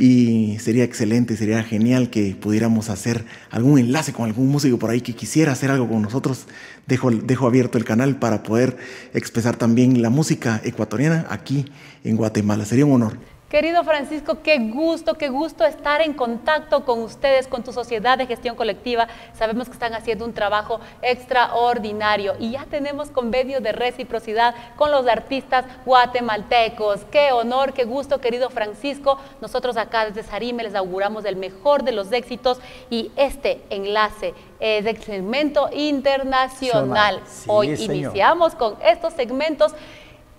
y sería excelente, sería genial que pudiéramos hacer algún enlace con algún músico por ahí que quisiera hacer algo con nosotros. Dejo abierto el canal para poder expresar también la música ecuatoriana aquí en Guatemala. Sería un honor. Querido Francisco, qué gusto estar en contacto con ustedes, con tu Sociedad de Gestión Colectiva. Sabemos que están haciendo un trabajo extraordinario y ya tenemos convenio de reciprocidad con los artistas guatemaltecos. Qué honor, qué gusto, querido Francisco. Nosotros acá desde Sarime les auguramos el mejor de los éxitos y este enlace del segmento internacional. Sí, hoy iniciamos con estos segmentos.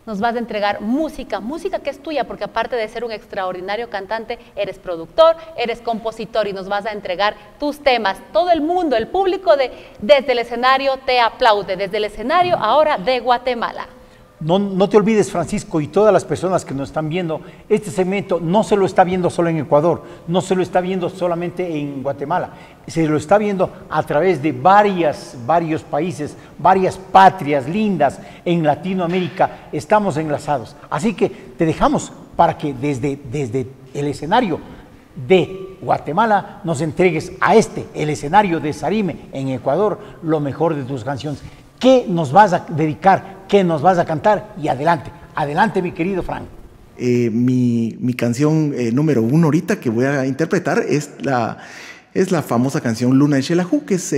Nos vas a entregar música, música que es tuya, porque aparte de ser un extraordinario cantante, eres productor, eres compositor y nos vas a entregar tus temas. Todo el mundo, el público desde el escenario te aplaude, desde el escenario ahora de Guatemala. No te olvides, Francisco, y todas las personas que nos están viendo, este segmento no se lo está viendo solo en Ecuador, no se lo está viendo solamente en Guatemala, se lo está viendo a través de varios países, varias patrias lindas en Latinoamérica, estamos enlazados. Así que te dejamos para que desde el escenario de Guatemala nos entregues a el escenario de Sarime en Ecuador, lo mejor de tus canciones. ¿Qué nos vas a dedicar? ¿Qué nos vas a cantar? Y adelante, adelante mi querido Frank. Mi canción número uno ahorita que voy a interpretar es la famosa canción Luna de Xelajú, que es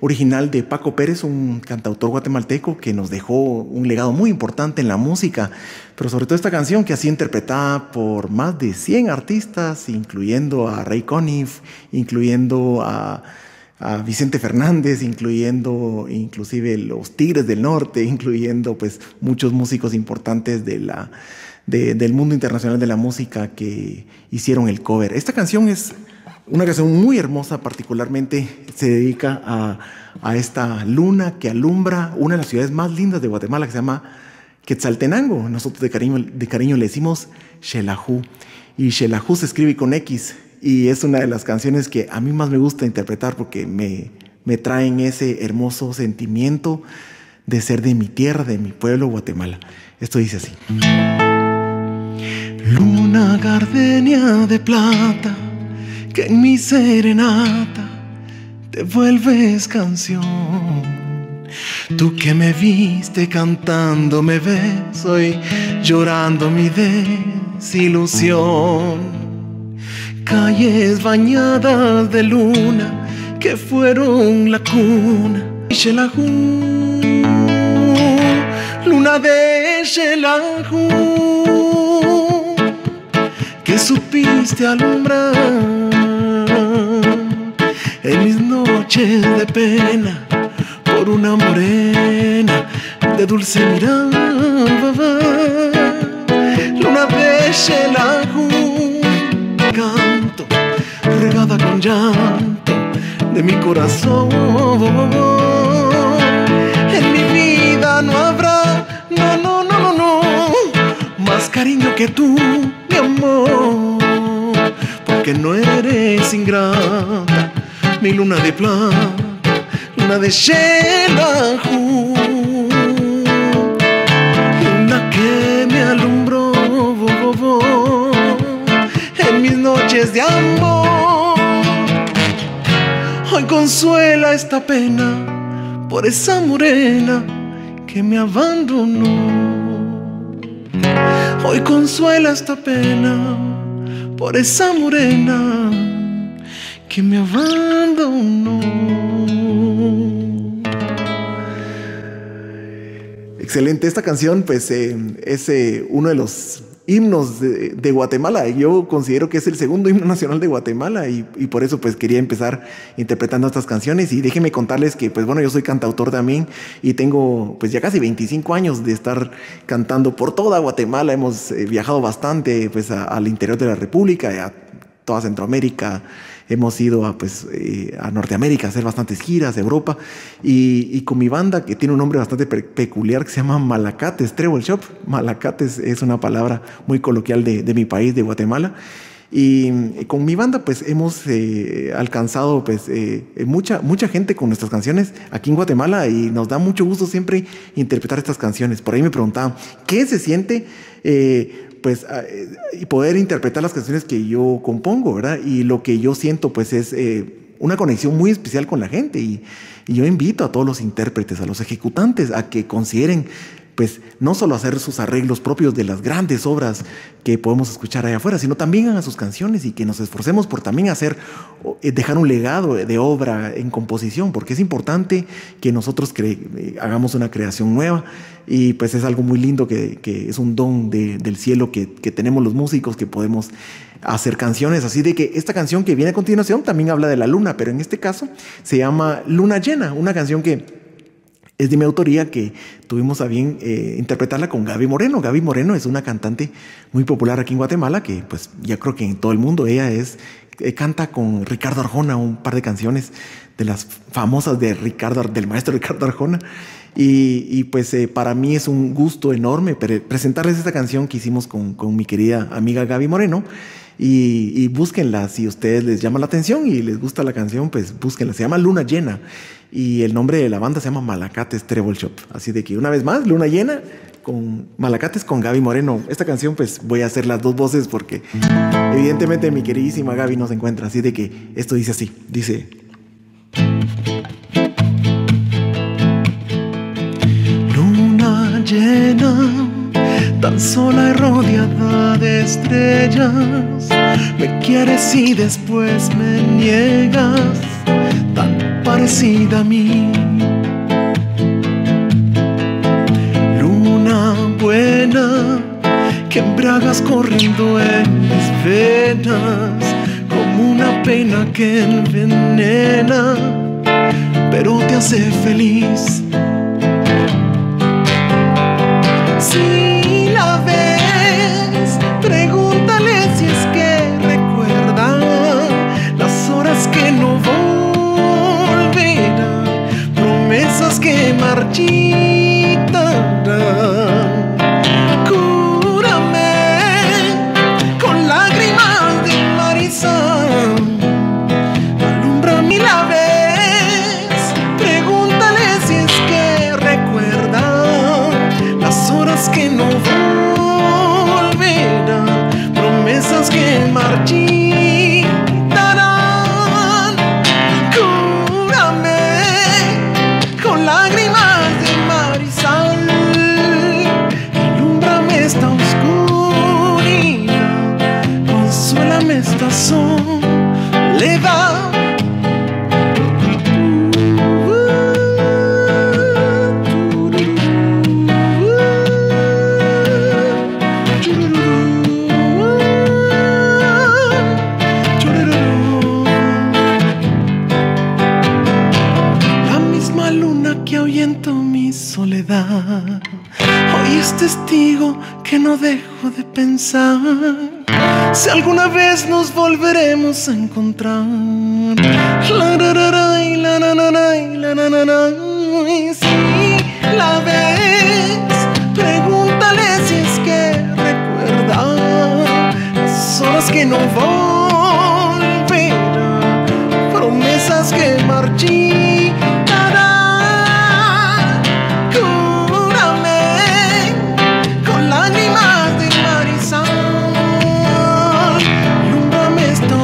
original de Paco Pérez, un cantautor guatemalteco que nos dejó un legado muy importante en la música, pero sobre todo esta canción que ha sido interpretada por más de 100 artistas, incluyendo a Ray Coniff, incluyendo a Vicente Fernández, incluyendo inclusive los Tigres del Norte, incluyendo pues muchos músicos importantes del mundo internacional de la música que hicieron el cover. Esta canción es una canción muy hermosa, particularmente se dedica a esta luna que alumbra una de las ciudades más lindas de Guatemala que se llama Quetzaltenango. Nosotros de cariño le decimos Xelajú y Xelajú se escribe con X. Y es una de las canciones que a mí más me gusta interpretar porque me traen ese hermoso sentimiento de ser de mi tierra, de mi pueblo, Guatemala. Esto dice así. Luna gardenia de plata, que en mi serenata te vuelves canción. Tú que me viste cantando, me ves hoy llorando mi desilusión. Calles bañadas de luna que fueron la cuna de Xelajú, luna de Xelajú, que supiste alumbrar en mis noches de pena por una morena de dulce mirada, luna de Xelajú. Canto, regada con llanto de mi corazón. En mi vida no habrá, no, más cariño que tú, mi amor, porque no eres ingrata, mi luna de plata, luna de Xelajú, luna flores de amor. Hoy consuela esta pena por esa morena que me abandonó. Hoy consuela esta pena por esa morena que me abandonó. Excelente, esta canción pues es uno de los himnos de Guatemala. Yo considero que es el segundo himno nacional de Guatemala y por eso pues quería empezar interpretando estas canciones. Y déjenme contarles que pues bueno, yo soy cantautor también y tengo pues ya casi 25 años de estar cantando por toda Guatemala. Hemos viajado bastante pues al interior de la república, a toda Centroamérica. Hemos ido a Norteamérica a hacer bastantes giras, Europa, y con mi banda, que tiene un nombre bastante peculiar, que se llama Malacates Treble Shop. Malacates es una palabra muy coloquial de mi país, de Guatemala. Y con mi banda pues hemos alcanzado pues mucha gente con nuestras canciones aquí en Guatemala, y nos da mucho gusto siempre interpretar estas canciones. Por ahí me preguntaban, ¿qué se siente pues poder interpretar las canciones que yo compongo, ¿verdad? Y lo que yo siento pues es una conexión muy especial con la gente, y yo invito a todos los intérpretes, a los ejecutantes, a que consideren pues no solo hacer sus arreglos propios de las grandes obras que podemos escuchar allá afuera, sino también a sus canciones, y que nos esforcemos por también hacer, dejar un legado de obra en composición, porque es importante que nosotros hagamos una creación nueva, y pues es algo muy lindo que es un don del cielo que tenemos los músicos, que podemos hacer canciones. Así de que esta canción que viene a continuación también habla de la luna, pero en este caso se llama Luna Llena, una canción que es de mi autoría, que tuvimos a bien interpretarla con Gaby Moreno. Gaby Moreno es una cantante muy popular aquí en Guatemala, que pues ya creo que en todo el mundo. Ella canta con Ricardo Arjona un par de canciones de las famosas del maestro Ricardo Arjona. Y pues para mí es un gusto enorme presentarles esta canción que hicimos con mi querida amiga Gaby Moreno. Y búsquenla, si a ustedes les llama la atención y les gusta la canción, pues búsquenla. Se llama Luna Llena, y el nombre de la banda se llama Malacates Treble Shop. Así de que una vez más, Luna Llena con Malacates, con Gaby Moreno. Esta canción pues voy a hacer las dos voces, porque evidentemente mi queridísima Gaby no se encuentra. Así de que esto dice así, dice: Luna llena, tan sola y rodeada de estrellas, me quieres y después me niegas, tan parecida a mí. Luna buena, que embriagas corriendo en mis venas, como una pena que envenena, pero te hace feliz. Sí. Pregúntale si es que recuerda las horas que no volverán, promesas que marchitarán. Cúrame con lágrimas de marisol, alumbra mil a veces. Pregúntale si es que recuerda las horas que no volverán, que marchitarán. Cúrame con lágrimas de mar y sal, ilúmbrame esta oscuridad, consuélame esta soledad. Hoy es testigo que no dejo de pensar si alguna vez nos volveremos a encontrar. Y si la ves, pregúntale si es que recuerda las horas que no volverán, promesas que marchitan. Ilúmbrame esta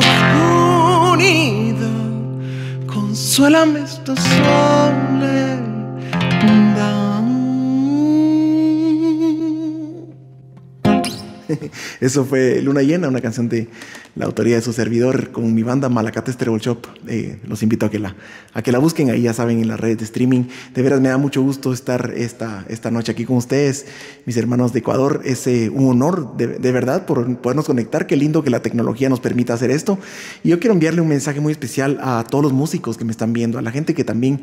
Eso fue Luna Llena, una canción de la autoría de su servidor con mi banda Malacates Treble Shop. Los invito a que la busquen, ahí ya saben, en las redes de streaming. De veras me da mucho gusto estar esta noche aquí con ustedes, mis hermanos de Ecuador. Es un honor, de verdad, por podernos conectar. Qué lindo que la tecnología nos permita hacer esto. Y yo quiero enviarle un mensaje muy especial a todos los músicos que me están viendo, a la gente que también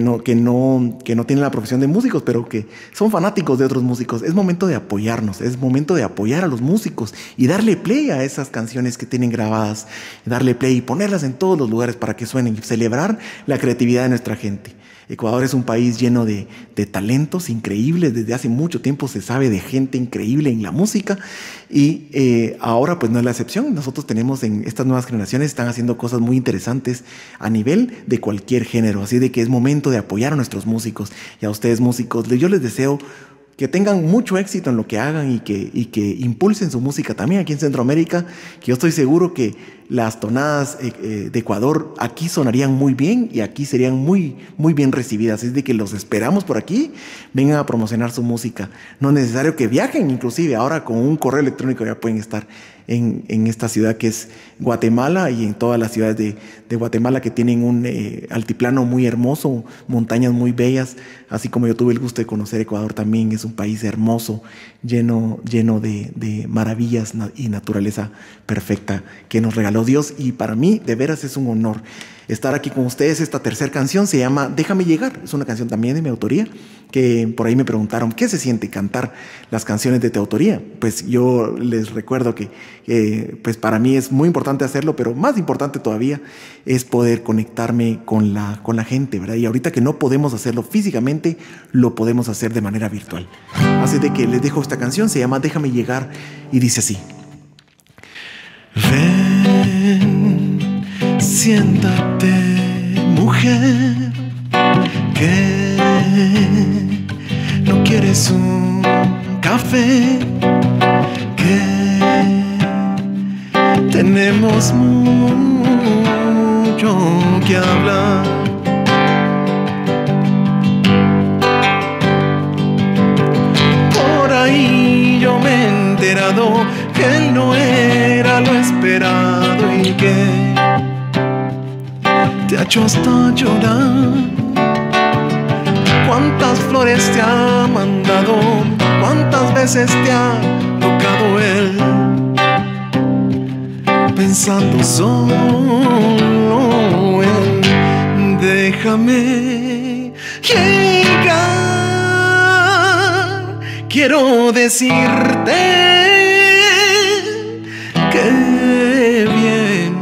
no tiene la profesión de músicos, pero que son fanáticos de otros músicos. Es momento de apoyarnos, es momento de apoyar a los músicos y darle play a esas canciones que tienen grabadas, darle play y ponerlas en todos los lugares para que suenen y celebrar la creatividad de nuestra gente. Ecuador es un país lleno de talentos increíbles. Desde hace mucho tiempo se sabe de gente increíble en la música y ahora pues no es la excepción. Nosotros tenemos en estas nuevas generaciones, están haciendo cosas muy interesantes a nivel de cualquier género. Así de que es momento de apoyar a nuestros músicos. Y a ustedes músicos, yo les deseo que tengan mucho éxito en lo que hagan y que impulsen su música también aquí en Centroamérica, que yo estoy seguro que las tonadas de Ecuador aquí sonarían muy bien y aquí serían muy, muy bien recibidas. Es de que los esperamos por aquí, vengan a promocionar su música. No es necesario que viajen, inclusive ahora con un correo electrónico ya pueden estar en esta ciudad que es Guatemala y en todas las ciudades de Guatemala, que tienen un altiplano muy hermoso, montañas muy bellas, así como yo tuve el gusto de conocer Ecuador también. Es un país hermoso, lleno de maravillas y naturaleza perfecta que nos regaló Dios, y para mí de veras es un honor estar aquí con ustedes. Esta tercera canción se llama Déjame Llegar. Es una canción también de mi autoría, que por ahí me preguntaron ¿qué se siente cantar las canciones de tu autoría? Pues yo les recuerdo que pues para mí es muy importante hacerlo, pero más importante todavía es poder conectarme con la gente, ¿verdad? Y ahorita que no podemos hacerlo físicamente, lo podemos hacer de manera virtual. Así de que les dejo esta canción, se llama Déjame Llegar y dice así. Ven, siéntate, mujer, que no quieres un café, que tenemos mucho que hablar. Por ahí yo me he enterado que él no era lo esperado y que te ha hecho hasta llorar. Cuántas flores te ha mandado, cuántas veces te ha tocado él, pensando solo en déjame llegar. Quiero decirte que bien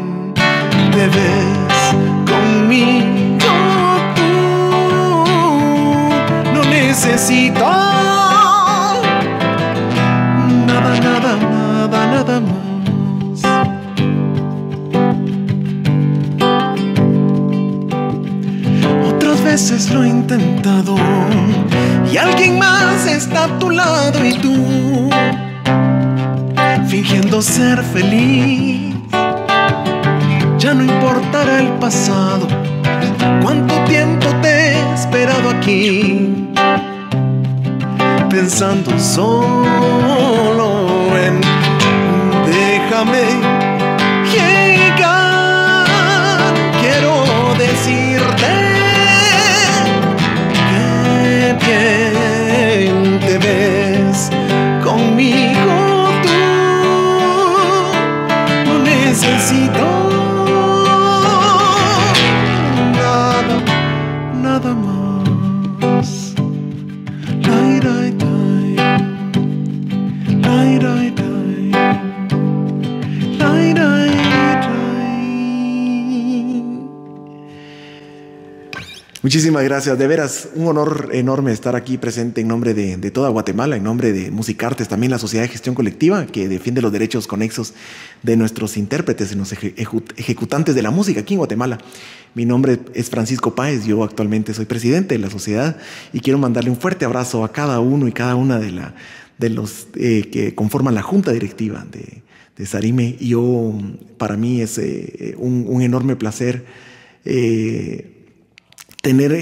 te ves conmigo. Necesito nada, nada, nada, nada más. Otras veces lo he intentado y alguien más está a tu lado y tú fingiendo ser feliz. Ya no importará el pasado, cuánto tiempo te he esperado aquí, pensando solo en déjame llegar. Quiero decirte que bien te ves conmigo tú. No necesito nada, nada más. Muchísimas gracias, de veras, un honor enorme estar aquí presente en nombre de toda Guatemala, en nombre de Musicartes, también la Sociedad de Gestión Colectiva, que defiende los derechos conexos de nuestros intérpretes y los ejecutantes de la música aquí en Guatemala. Mi nombre es Francisco Páez, yo actualmente soy presidente de la sociedad y quiero mandarle un fuerte abrazo a cada uno y cada una de los que conforman la junta directiva de Sarime. Yo, para mí es un enorme placer tener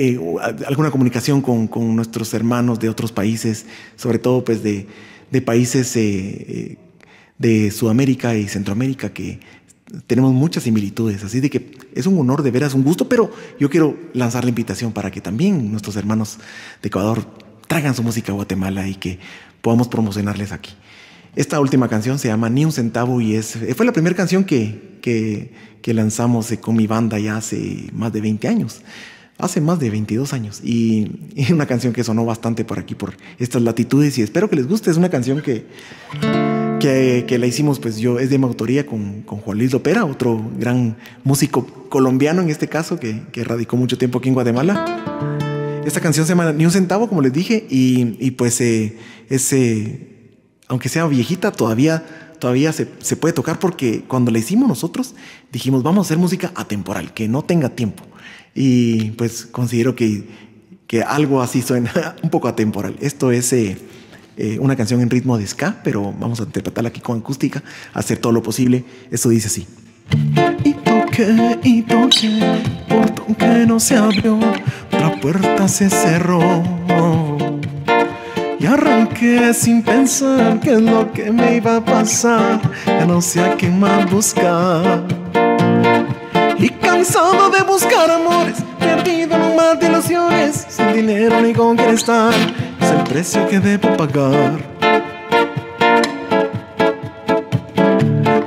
alguna comunicación con nuestros hermanos de otros países, sobre todo pues de países de Sudamérica y Centroamérica que tenemos muchas similitudes, así de que es un honor, de veras, un gusto, pero yo quiero lanzar la invitación para que también nuestros hermanos de Ecuador traigan su música a Guatemala y que podamos promocionarles aquí. Esta última canción se llama Ni un Centavo y fue la primera canción que lanzamos con mi banda ya hace más de 20 años, hace más de 22 años, y una canción que sonó bastante por aquí, por estas latitudes, y espero que les guste. Es una canción que la hicimos, pues yo, es de mi autoría con Juan Luis Lopera, otro gran músico colombiano en este caso, que radicó mucho tiempo aquí en Guatemala. Esta canción se llama Ni un Centavo, como les dije, y pues aunque sea viejita, todavía se puede tocar, porque cuando la hicimos nosotros dijimos, vamos a hacer música atemporal, que no tenga tiempo, y pues considero que algo así suena un poco atemporal. Esto es... una canción en ritmo de ska, pero vamos a interpretarla aquí con acústica, hacer todo lo posible. Esto dice así. Y toqué, portón que no se abrió, otra puerta se cerró. Y arranqué sin pensar qué es lo que me iba a pasar, ya no sé a quién más buscar. Y cansado de buscar amores, perdido en más de ilusiones, sin dinero ni con quién estar, es el precio que debo pagar.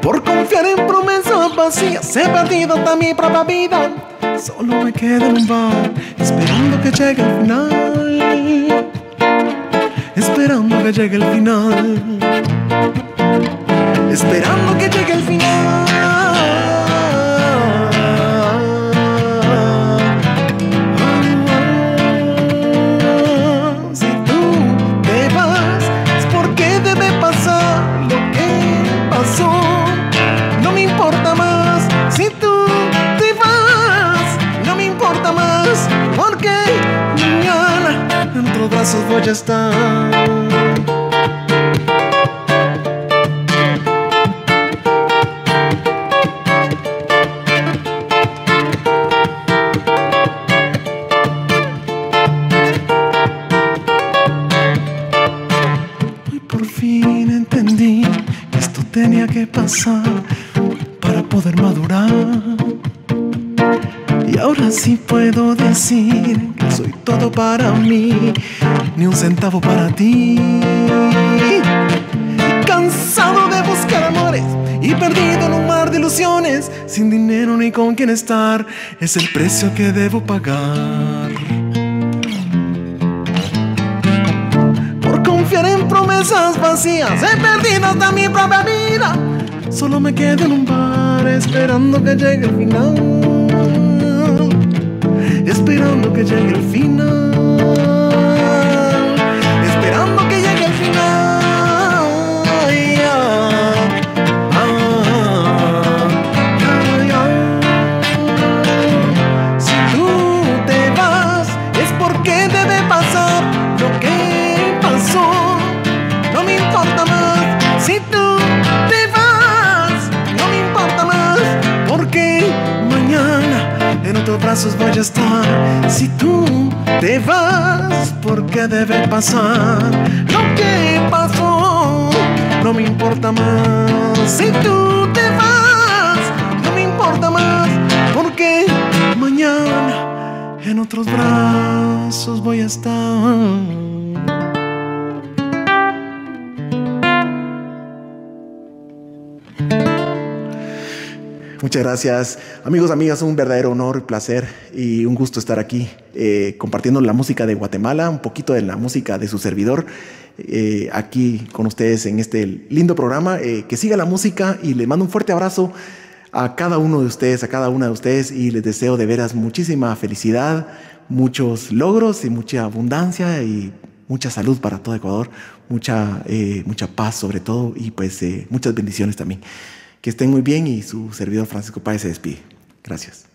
Por confiar en promesas vacías, he perdido hasta mi propia vida. Solo me quedo en un bar, esperando que llegue el final, esperando que llegue el final, esperando que llegue el final. Voy a estar. Y por fin entendí que esto tenía que pasar para poder madurar. Y ahora sí puedo decir que soy todo para mí, ni un centavo para ti. Y cansado de buscar amores y perdido en un mar de ilusiones, sin dinero ni con quién estar, es el precio que debo pagar. Por confiar en promesas vacías, he perdido hasta mi propia vida. Solo me quedo en un bar, esperando que llegue el final, esperando que llegue el final, esperando que llegue el final. Ay, ay, ay. Si tú te vas, es porque debe pasar lo que pasó. No me importa más. Si tú te vas, no me importa más, porque mañana en otros brazos voy a estar. Si tú te vas, porque debe pasar lo que pasó, no me importa más. Si tú te vas, no me importa más, porque mañana en otros brazos voy a estar. Muchas gracias, amigos, amigas, un verdadero honor, placer y un gusto estar aquí compartiendo la música de Guatemala, un poquito de la música de su servidor, aquí con ustedes en este lindo programa. Que siga la música, y les mando un fuerte abrazo a cada uno de ustedes, a cada una de ustedes, y les deseo de veras muchísima felicidad, muchos logros y mucha abundancia y mucha salud para todo Ecuador, mucha paz sobre todo, y pues muchas bendiciones también. Que estén muy bien, y su servidor Francisco Páez se despide. Gracias.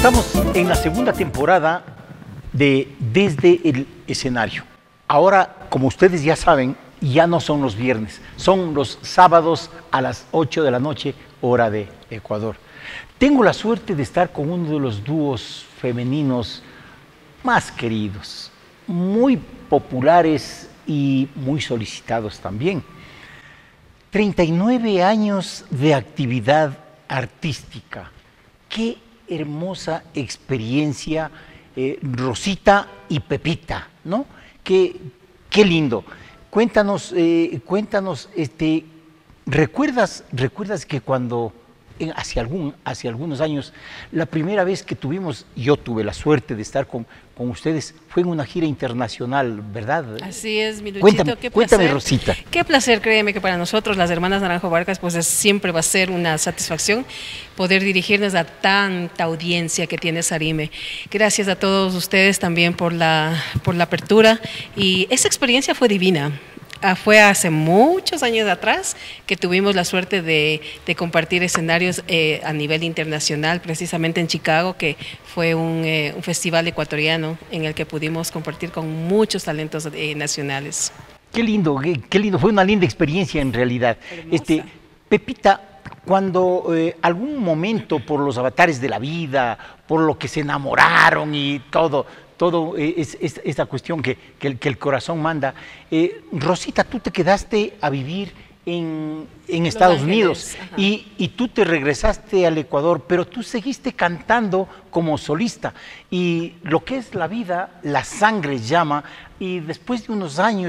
Estamos en la segunda temporada de Desde el Escenario. Ahora, como ustedes ya saben, ya no son los viernes, son los sábados a las 8 de la noche, hora de Ecuador. Tengo la suerte de estar con uno de los dúos femeninos más queridos, muy populares y muy solicitados también. 39 años de actividad artística. Qué hermosa experiencia, Rosita y Pepita, ¿no? Qué lindo. Cuéntanos, ¿recuerdas que cuando, hace algunos años, la primera vez que yo tuve la suerte de estar con ustedes, fue en una gira internacional, ¿verdad? Así es, mi Luchito, cuéntame, Rosita. Qué placer, créeme que para nosotros, las hermanas Naranjo Vargas, pues siempre va a ser una satisfacción poder dirigirnos a tanta audiencia que tiene Sarime. Gracias a todos ustedes también por la apertura, y esa experiencia fue divina. Fue hace muchos años atrás que tuvimos la suerte de compartir escenarios a nivel internacional, precisamente en Chicago, que fue un festival ecuatoriano en el que pudimos compartir con muchos talentos nacionales. Qué lindo, fue una linda experiencia en realidad. Pepita, cuando algún momento por los avatares de la vida, por lo que se enamoraron y todo es esta cuestión que el corazón manda. Rosita, tú te quedaste a vivir en Estados Unidos y tú te regresaste al Ecuador, pero tú seguiste cantando como solista. Y lo que es la vida, la sangre llama, y después de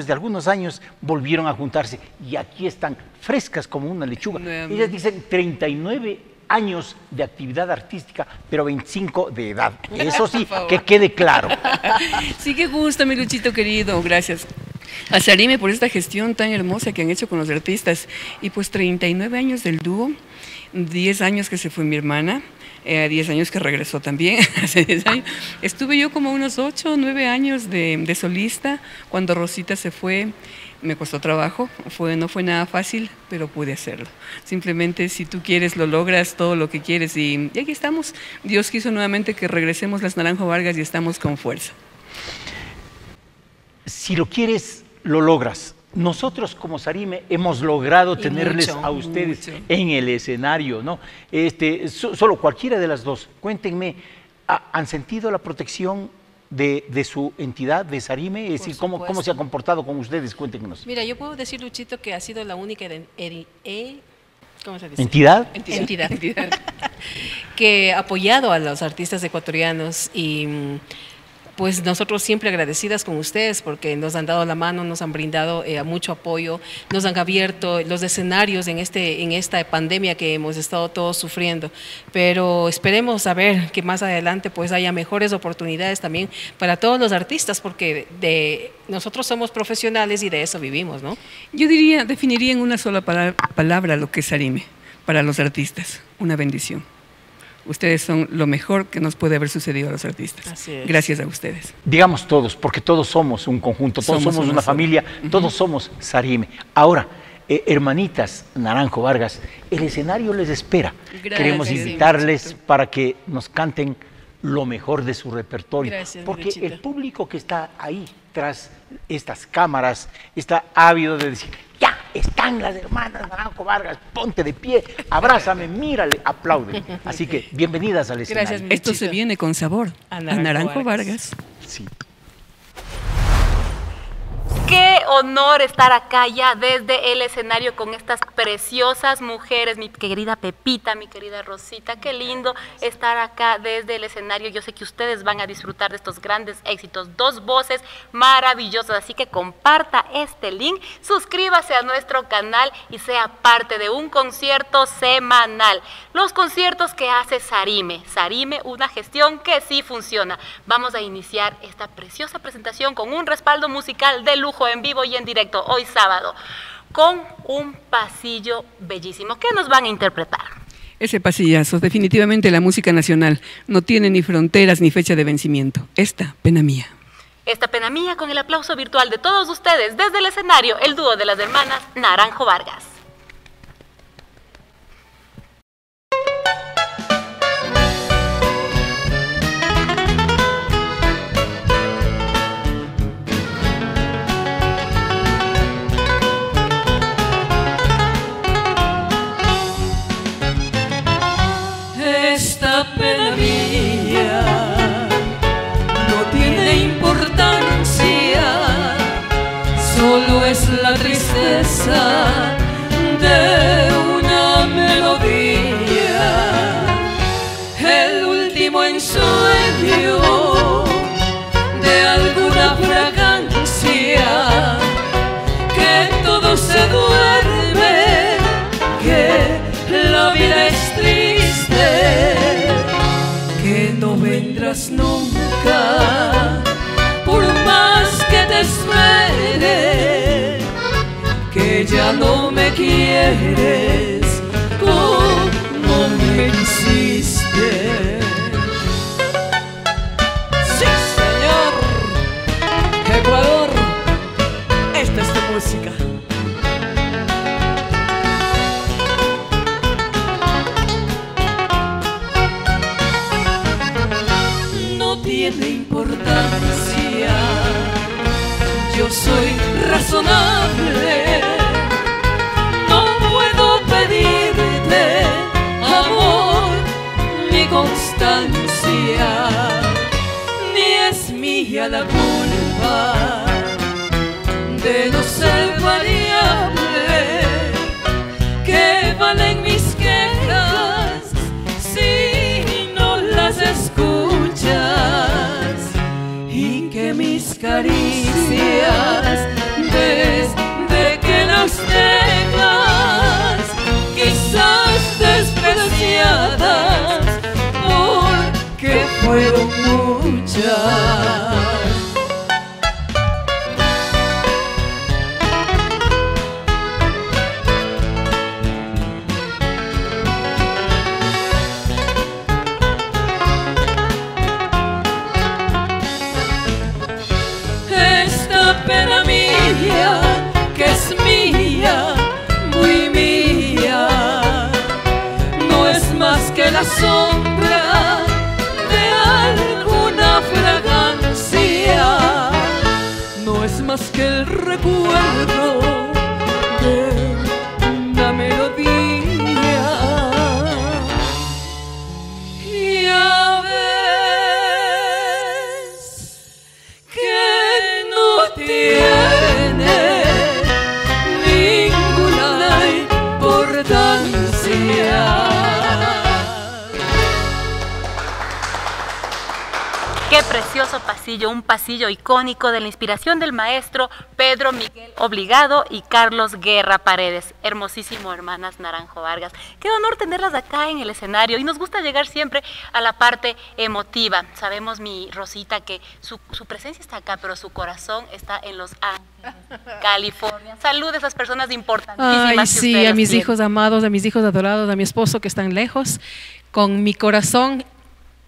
algunos años, volvieron a juntarse. Y aquí están, frescas como una lechuga. Nuevamente. Ellas dicen 39 años de actividad artística, pero 25 de edad. Eso sí, que quede claro. Sí, que gusta, mi Luchito querido. Gracias a Sarime por esta gestión tan hermosa que han hecho con los artistas. Y pues 39 años del dúo, 10 años que se fue mi hermana, 10 años que regresó también, hace 10 años. Estuve yo como unos 8 o 9 años de solista. Cuando Rosita se fue, me costó trabajo, no fue nada fácil, pero pude hacerlo. Simplemente si tú quieres, lo logras, todo lo que quieres, y aquí estamos. Dios quiso nuevamente que regresemos las Naranjo Vargas y estamos con fuerza. Si lo quieres, lo logras. Nosotros como Sarime hemos logrado tenerles mucho, a ustedes mucho en el escenario, ¿no? Solo cualquiera de las dos. Cuéntenme, ¿han sentido la protección de su entidad, de Sarime? Es decir, ¿cómo se ha comportado con ustedes? Cuéntenos. Mira, yo puedo decir, Luchito, que ha sido la única entidad que ha apoyado a los artistas ecuatorianos, y pues nosotros siempre agradecidas con ustedes porque nos han dado la mano, nos han brindado mucho apoyo, nos han abierto los escenarios en esta pandemia que hemos estado todos sufriendo. Pero esperemos a ver que más adelante pues haya mejores oportunidades también para todos los artistas, porque nosotros somos profesionales y de eso vivimos, ¿no? Yo definiría en una sola palabra lo que es Sarime para los artistas: una bendición. Ustedes son lo mejor que nos puede haber sucedido a los artistas. Así es. Gracias a ustedes. Digamos todos, porque todos somos un conjunto, todos somos una familia, todos somos Sarime. Ahora, hermanitas Naranjo Vargas, el escenario les espera. Gracias. Queremos invitarles para que nos canten lo mejor de su repertorio. Gracias, porque el público que está ahí tras estas cámaras está ávido de decir: ya están las hermanas Naranjo Vargas, ponte de pie, abrázame, mírale, aplaude. Así que bienvenidas al escenario. Gracias, esto se viene con sabor a Naranjo Vargas. Sí. Qué honor estar acá ya desde el escenario con estas preciosas mujeres, mi querida Pepita, mi querida Rosita. Qué lindo estar acá desde el escenario. Yo sé que ustedes van a disfrutar de estos grandes éxitos, dos voces maravillosas, así que comparta este link, suscríbase a nuestro canal y sea parte de un concierto semanal. Los conciertos que hace Sarime, una gestión que sí funciona. Vamos a iniciar esta preciosa presentación con un respaldo musical de lujo, en vivo y en directo, hoy sábado, con un pasillo bellísimo. ¿Qué nos van a interpretar? Ese pasillazo, definitivamente la música nacional, no tiene ni fronteras ni fecha de vencimiento. Esta pena mía. Esta pena mía, con el aplauso virtual de todos ustedes, desde el escenario, el dúo de las hermanas Naranjo Vargas. la pena mía no tiene importancia, solo es la tristeza de una melodía, el último ensueño de alguna fragancia que todo se duerme, que la vida es triste, que no vendrás nunca por más que te espere, que ya no me quieres como me hiciste. ¡Sí, señor! Ecuador, esta es tu música. No tiene importancia, yo soy razonable, no puedo pedirte amor ni constancia, ni es mía la culpa de no ser variable, que valen mis quejas si no las escuchas, y que mis caricias desde que las tengas, quizás despreciadas, porque fueron muchas. La sombra de alguna fragancia no es más que el recuerdo de una melodía, y a veces que no tiene ninguna importancia. Qué precioso pasillo, un pasillo icónico de la inspiración del maestro Pedro Miguel Obligado y Carlos Guerra Paredes. Hermosísimo, hermanas Naranjo Vargas. Qué honor tenerlas acá en el escenario, y nos gusta llegar siempre a la parte emotiva. Sabemos, mi Rosita, que su presencia está acá, pero su corazón está en Los Ángeles, California. Salud a esas personas importantísimas. Ay, sí, a mis hijos amados, a mis hijos adorados, a mi esposo que están lejos. Con mi corazón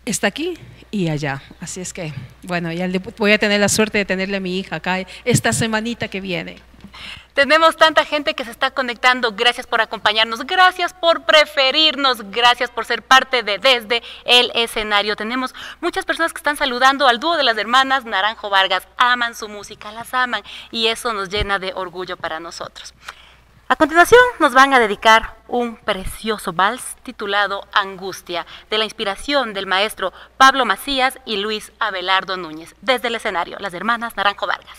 está aquí y allá, así es que, bueno, ya voy a tener la suerte de tenerle a mi hija acá esta semanita que viene. Tenemos tanta gente que se está conectando, gracias por acompañarnos, gracias por preferirnos, gracias por ser parte de Desde el Escenario. Tenemos muchas personas que están saludando al dúo de las hermanas Naranjo Vargas, aman su música, las aman, y eso nos llena de orgullo para nosotros. A continuación nos van a dedicar un precioso vals titulado Angustia, de la inspiración del maestro Pablo Macías y Luis Abelardo Núñez. Desde el escenario, las hermanas Naranjo Vargas.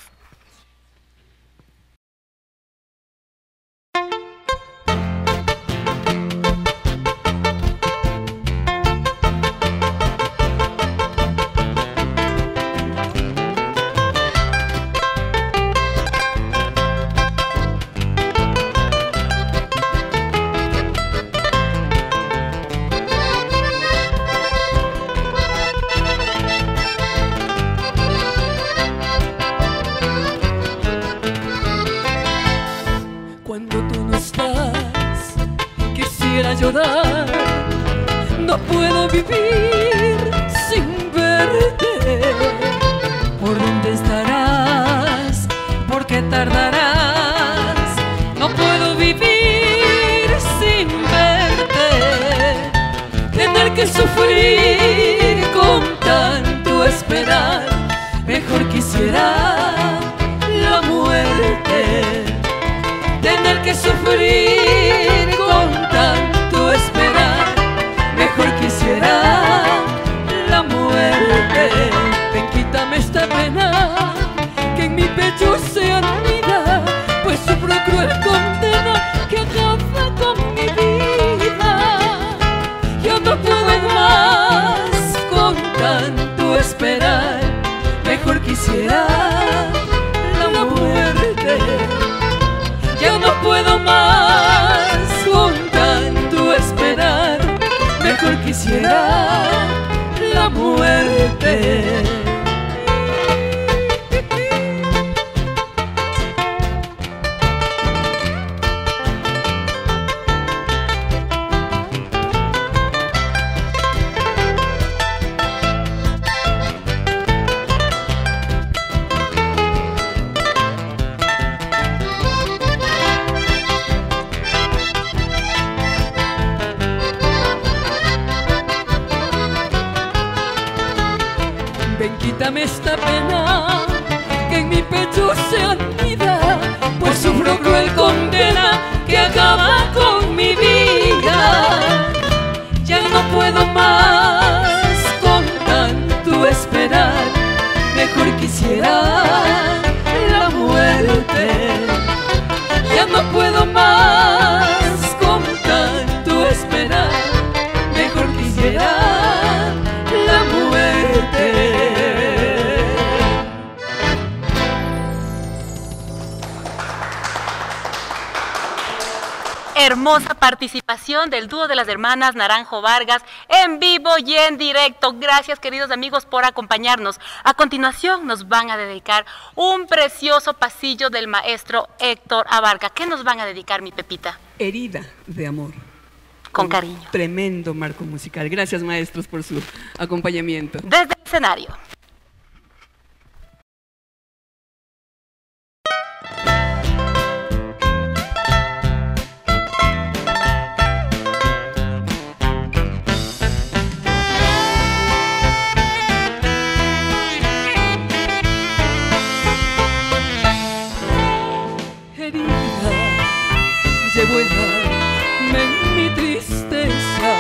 Llorar, no puedo vivir sin verte. ¿Por dónde estarás? ¿Por qué tardarás? No puedo vivir sin verte. Tener que sufrir con tanto esperar, mejor quisiera la muerte. Tener que sufrir con tanto esperar, mejor quisiera quisiera la muerte. Ya no puedo más con tanto esperar, mejor quisiera la muerte. Esta pena que en mi pecho se anida, pues sufro cruel condena que acaba con mi vida. Ya no puedo más con tanto esperar, mejor quisiera la muerte. Ya no puedo más con tanto esperar, mejor quisiera la muerte. Hermosa participación del dúo de las hermanas Naranjo Vargas en vivo y en directo. Gracias, queridos amigos, por acompañarnos. A continuación nos van a dedicar un precioso pasillo del maestro Héctor Abarca. ¿Qué nos van a dedicar, mi Pepita? Herida de amor. Con cariño. Tremendo marco musical. Gracias, maestros, por su acompañamiento. Desde el escenario. En mi tristeza,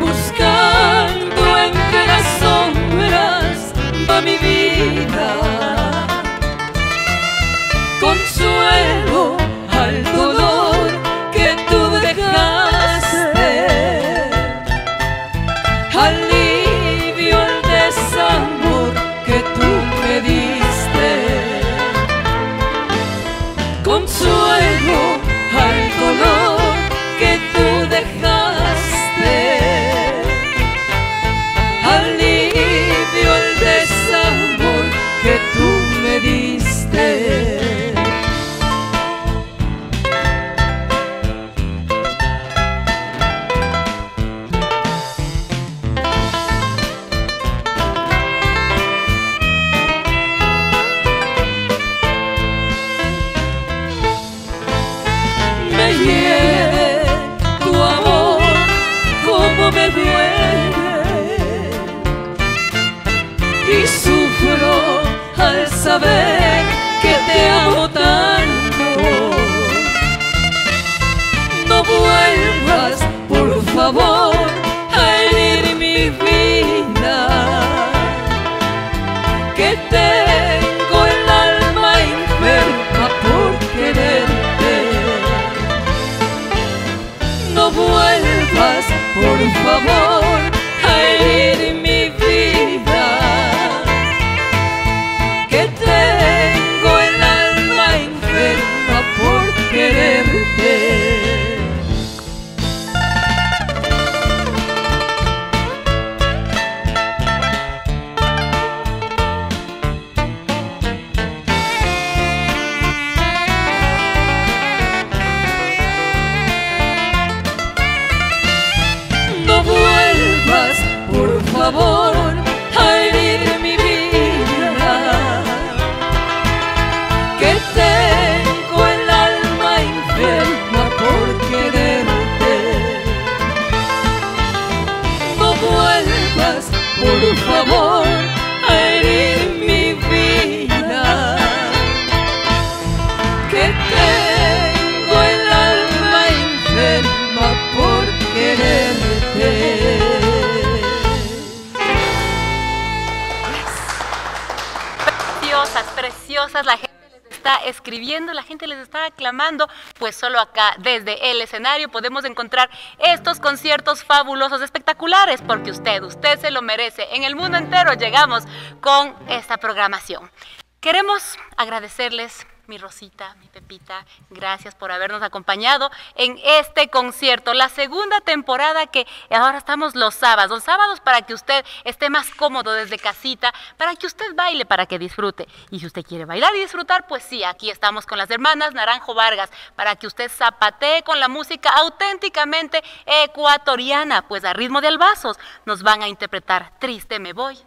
buscando entre las sombras va mi vida. Consuelo al dolor que tú dejaste, alivio al desamor que tú me diste. Consuelo al dolor que tú dejaste, alivio al desamor que tú me diste. Y sufro al saber que te amo tanto. No vuelvas, por favor, a herir mi vida, que tengo el alma enferma por quererte. No vuelvas, por favor, a herir mi vida, que tengo el alma enferma por quererte. Por favor, a herir mi vida, que tengo el alma enferma por quererte. No vuelvas, por favor, a herir mi vida, que tengo el alma enferma por quererte. La gente les está escribiendo, la gente les está aclamando, pues solo acá desde el escenario podemos encontrar estos conciertos fabulosos, espectaculares, porque usted se lo merece. En el mundo entero llegamos con esta programación. Queremos agradecerles, mi Rosita, mi Pepita, gracias por habernos acompañado en este concierto, la segunda temporada que ahora estamos los sábados para que usted esté más cómodo desde casita, para que usted baile, para que disfrute. Y si usted quiere bailar y disfrutar, pues sí, aquí estamos con las hermanas Naranjo Vargas, para que usted zapatee con la música auténticamente ecuatoriana, pues a ritmo de albazos nos van a interpretar Triste me voy,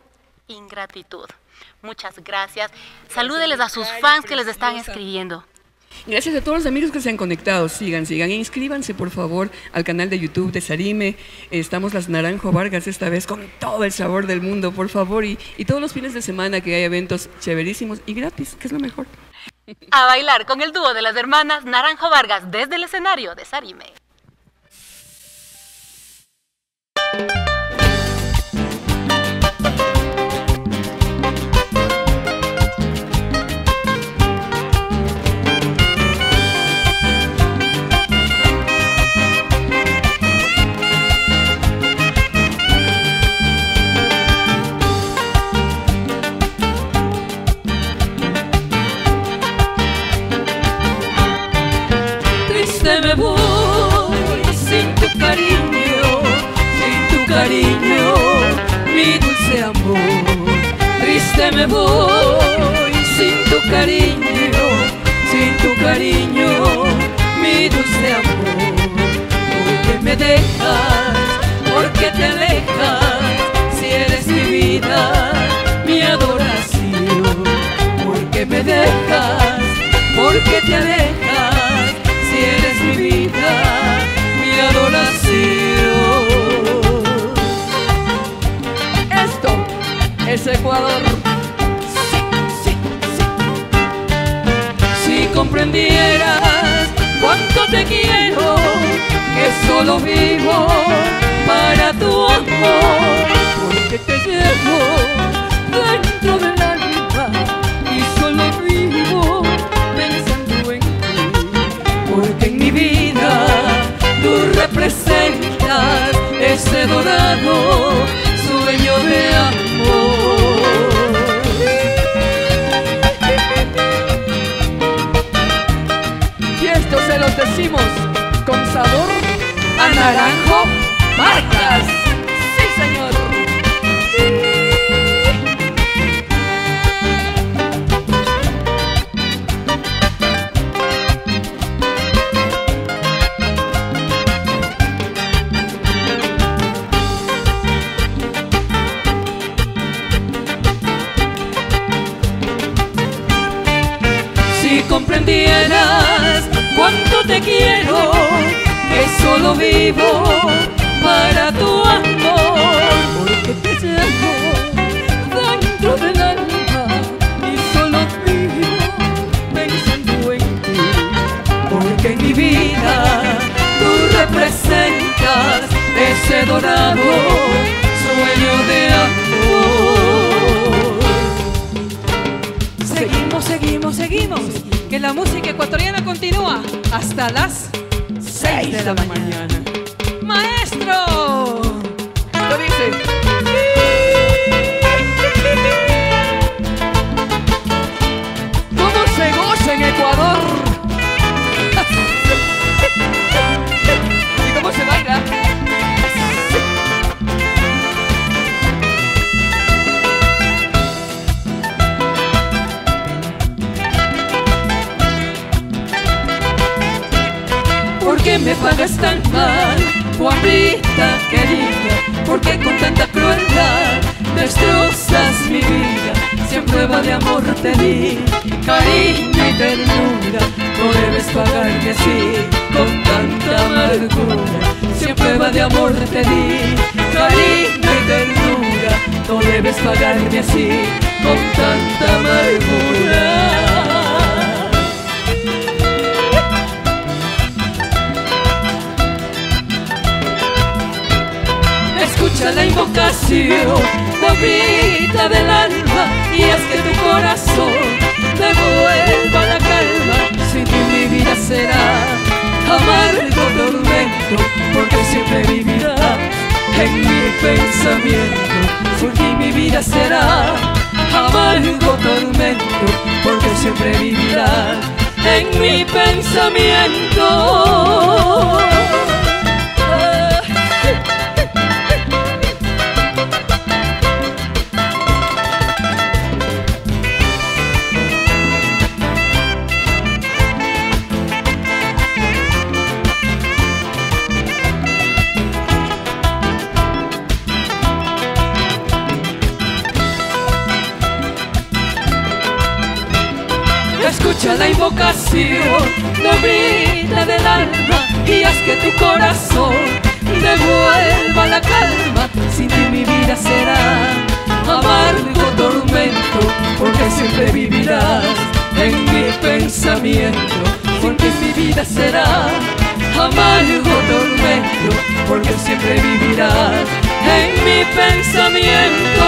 Ingratitud. Muchas gracias. Salúdeles a sus fans que les están escribiendo. Gracias a todos los amigos que se han conectado. Sigan, sigan e inscríbanse por favor al canal de YouTube de Sarime. Estamos las Naranjo Vargas esta vez con todo el sabor del mundo, por favor. Y todos los fines de semana que hay eventos chéverísimos y gratis, que es lo mejor. A bailar con el dúo de las hermanas Naranjo Vargas desde el escenario de Sarime. Me voy sin tu cariño, sin tu cariño, mi dulce amor. Triste me voy sin tu cariño, sin tu cariño, mi dulce amor. ¿Por qué me dejas? ¿Por qué te alejas? Si eres mi vida, mi adoración. ¿Por qué me dejas? ¿Por qué te alejas? Si eres mi vida, mi adoración. Esto es Ecuador. Sí, sí, sí. Si comprendieras cuánto te quiero, que solo vivo para tu amor, porque te llevo dentro del alma y solo vivo pensando en ti. Porque en mi vida tú representas ese dorado sueño de amor. Y esto se los decimos con sabor a Naranjo Vargas. Sí, señor. Cuánto te quiero, que solo vivo para tu amor, porque te llevo dentro del alma y solo vivo pensando en ti, porque en mi vida tú representas ese dorado sueño de amor. Seguimos, seguimos, seguimos. Que la música ecuatoriana continúa hasta las 6 de la mañana. ¡Maestro! Lo dice. ¿Cómo se goza en Ecuador? ¿Y cómo se baila? ¿Por qué me pagas tan mal, Juanita querida? ¿Por qué con tanta crueldad destrozas mi vida? Si en prueba de amor te di cariño y ternura, no debes pagarme así con tanta amargura. Si en prueba de amor te di cariño y ternura, no debes pagarme así con tanta amargura. Escucha la invocación, bombita del alma, y haz que tu corazón te vuelva a la casa. vida será amargo tormento, porque siempre vivirá en mi pensamiento. Fugir mi vida será amargo tormento, porque siempre vivirá en mi pensamiento. Escucha la invocación, la brita del alma, y haz que tu corazón devuelva la calma. Sin ti mi vida será amargo tormento, porque siempre vivirás en mi pensamiento. Porque mi vida será amargo tormento, porque siempre vivirás en mi pensamiento.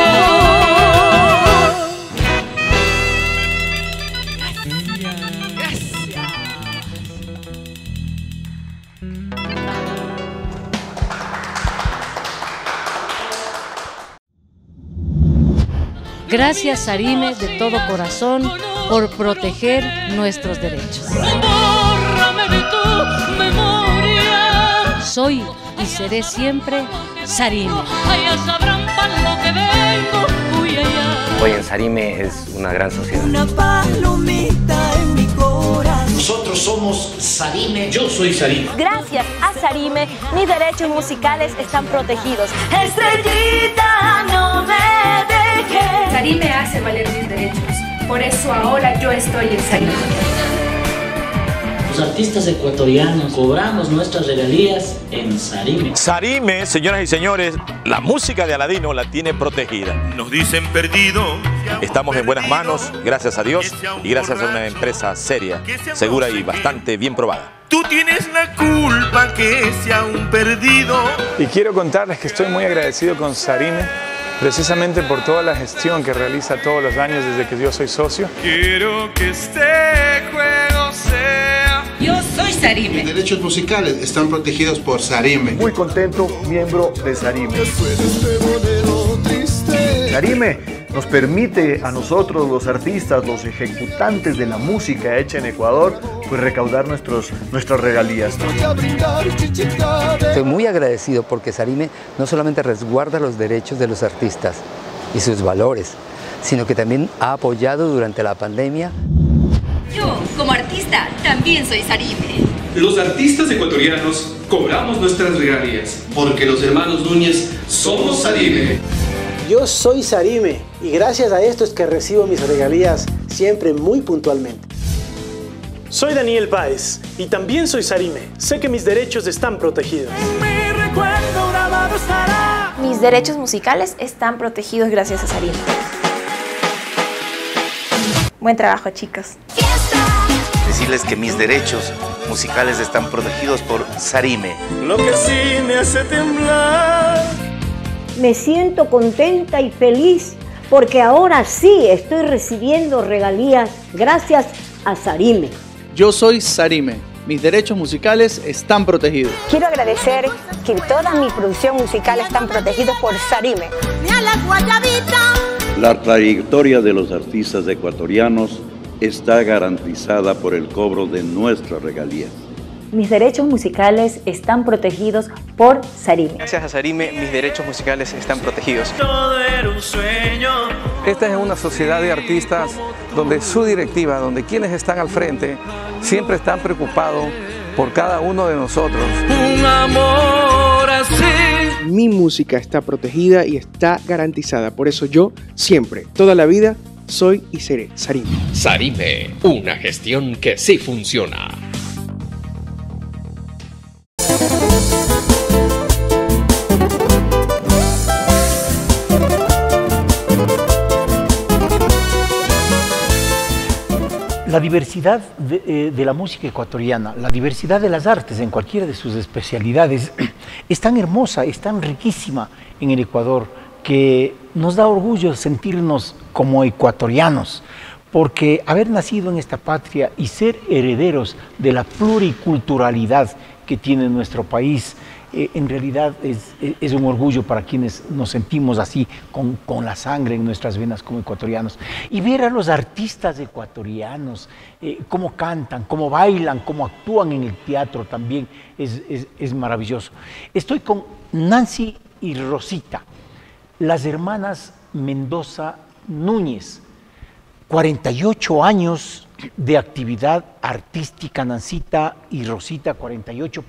Gracias, Sarime, de todo corazón, por proteger nuestros derechos. Soy y seré siempre Sarime. Hoy en Sarime es una gran sociedad. Una palomita en mi corazón. Nosotros somos Sarime. Yo soy Sarime. Gracias a Sarime, mis derechos musicales están protegidos. Estrellita, no me dejes. Sarime hace valer mis derechos, por eso ahora yo estoy en Sarime. Los artistas ecuatorianos cobramos nuestras regalías en Sarime. Sarime, señoras y señores, la música de Aladino la tiene protegida. Nos dicen perdido. Estamos en buenas manos, gracias a Dios y gracias a una empresa seria, segura y bastante bien probada. Tú tienes la culpa que sea un perdido. Y quiero contarles que estoy muy agradecido con Sarime, precisamente por toda la gestión que realiza todos los años desde que yo soy socio. Quiero que este juego sea... Yo soy Sarime. Mis derechos musicales están protegidos por Sarime. Muy contento, miembro de Sarime. Sarime nos permite a nosotros, los artistas, los ejecutantes de la música hecha en Ecuador, pues recaudar nuestras regalías. Estoy muy agradecido porque Sarime no solamente resguarda los derechos de los artistas y sus valores, sino que también ha apoyado durante la pandemia. Yo, como artista, también soy Sarime. Los artistas ecuatorianos cobramos nuestras regalías, porque los hermanos Núñez somos Sarime. Yo soy Sarime y gracias a esto es que recibo mis regalías siempre muy puntualmente. Soy Daniel Páez y también soy Sarime. Sé que mis derechos están protegidos. Mis derechos musicales están protegidos gracias a Sarime. Buen trabajo, chicos. Decirles que mis derechos musicales están protegidos por Sarime. Lo que sí me hace temblar. Me siento contenta y feliz porque ahora sí estoy recibiendo regalías gracias a Sarime. Yo soy Sarime. Mis derechos musicales están protegidos. Quiero agradecer que toda mi producción musical están protegidos por Sarime. La trayectoria de los artistas ecuatorianos está garantizada por el cobro de nuestras regalías. Mis derechos musicales están protegidos por Sarime. Gracias a Sarime, mis derechos musicales están protegidos. Todo era un sueño. Esta es una sociedad de artistas donde su directiva, donde quienes están al frente, siempre están preocupados por cada uno de nosotros. Un amor así. Mi música está protegida y está garantizada, por eso yo siempre, toda la vida, soy y seré Sarime. Sarime, una gestión que sí funciona. La diversidad de la música ecuatoriana, la diversidad de las artes en cualquiera de sus especialidades es tan hermosa, es tan riquísima en el Ecuador que nos da orgullo sentirnos como ecuatorianos, porque haber nacido en esta patria y ser herederos de la pluriculturalidad que tiene nuestro país, en realidad es un orgullo para quienes nos sentimos así, con la sangre en nuestras venas como ecuatorianos. Y ver a los artistas ecuatorianos, cómo cantan, cómo bailan, cómo actúan en el teatro también, es maravilloso. Estoy con Nancy y Rosita, las hermanas Mendoza Núñez, 48 años de actividad artística, Nancita y Rosita, 48,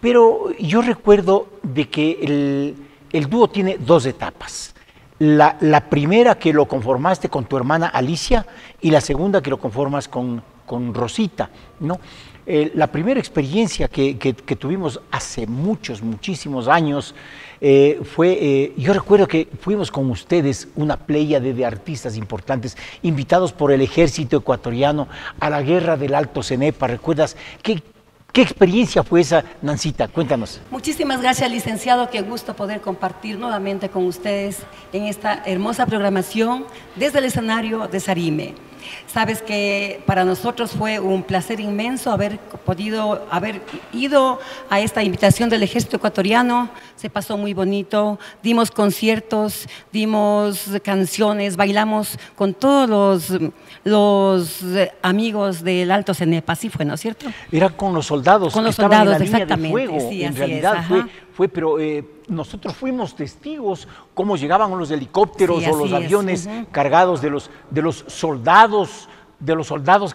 pero yo recuerdo de que el dúo tiene dos etapas. La primera que lo conformaste con tu hermana Alicia y la segunda que lo conformas con Rosita, ¿no? La primera experiencia que tuvimos hace muchísimos años fue, yo recuerdo que fuimos con ustedes una pléyade de artistas importantes, invitados por el ejército ecuatoriano a la guerra del Alto Cenepa. ¿Recuerdas? ¿Qué experiencia fue esa, Nancita? Cuéntanos. Muchísimas gracias, licenciado. Qué gusto poder compartir nuevamente con ustedes en esta hermosa programación desde el escenario de Sarime. Sabes que para nosotros fue un placer inmenso haber ido a esta invitación del ejército ecuatoriano. Se pasó muy bonito, dimos conciertos, dimos canciones, bailamos con todos los amigos del Alto Cenepa, así fue, ¿no es cierto? Era con los soldados, con los soldados, exactamente. De fuego. Sí, en realidad es, pero nosotros fuimos testigos cómo llegaban los helicópteros, sí, o los aviones cargados de los soldados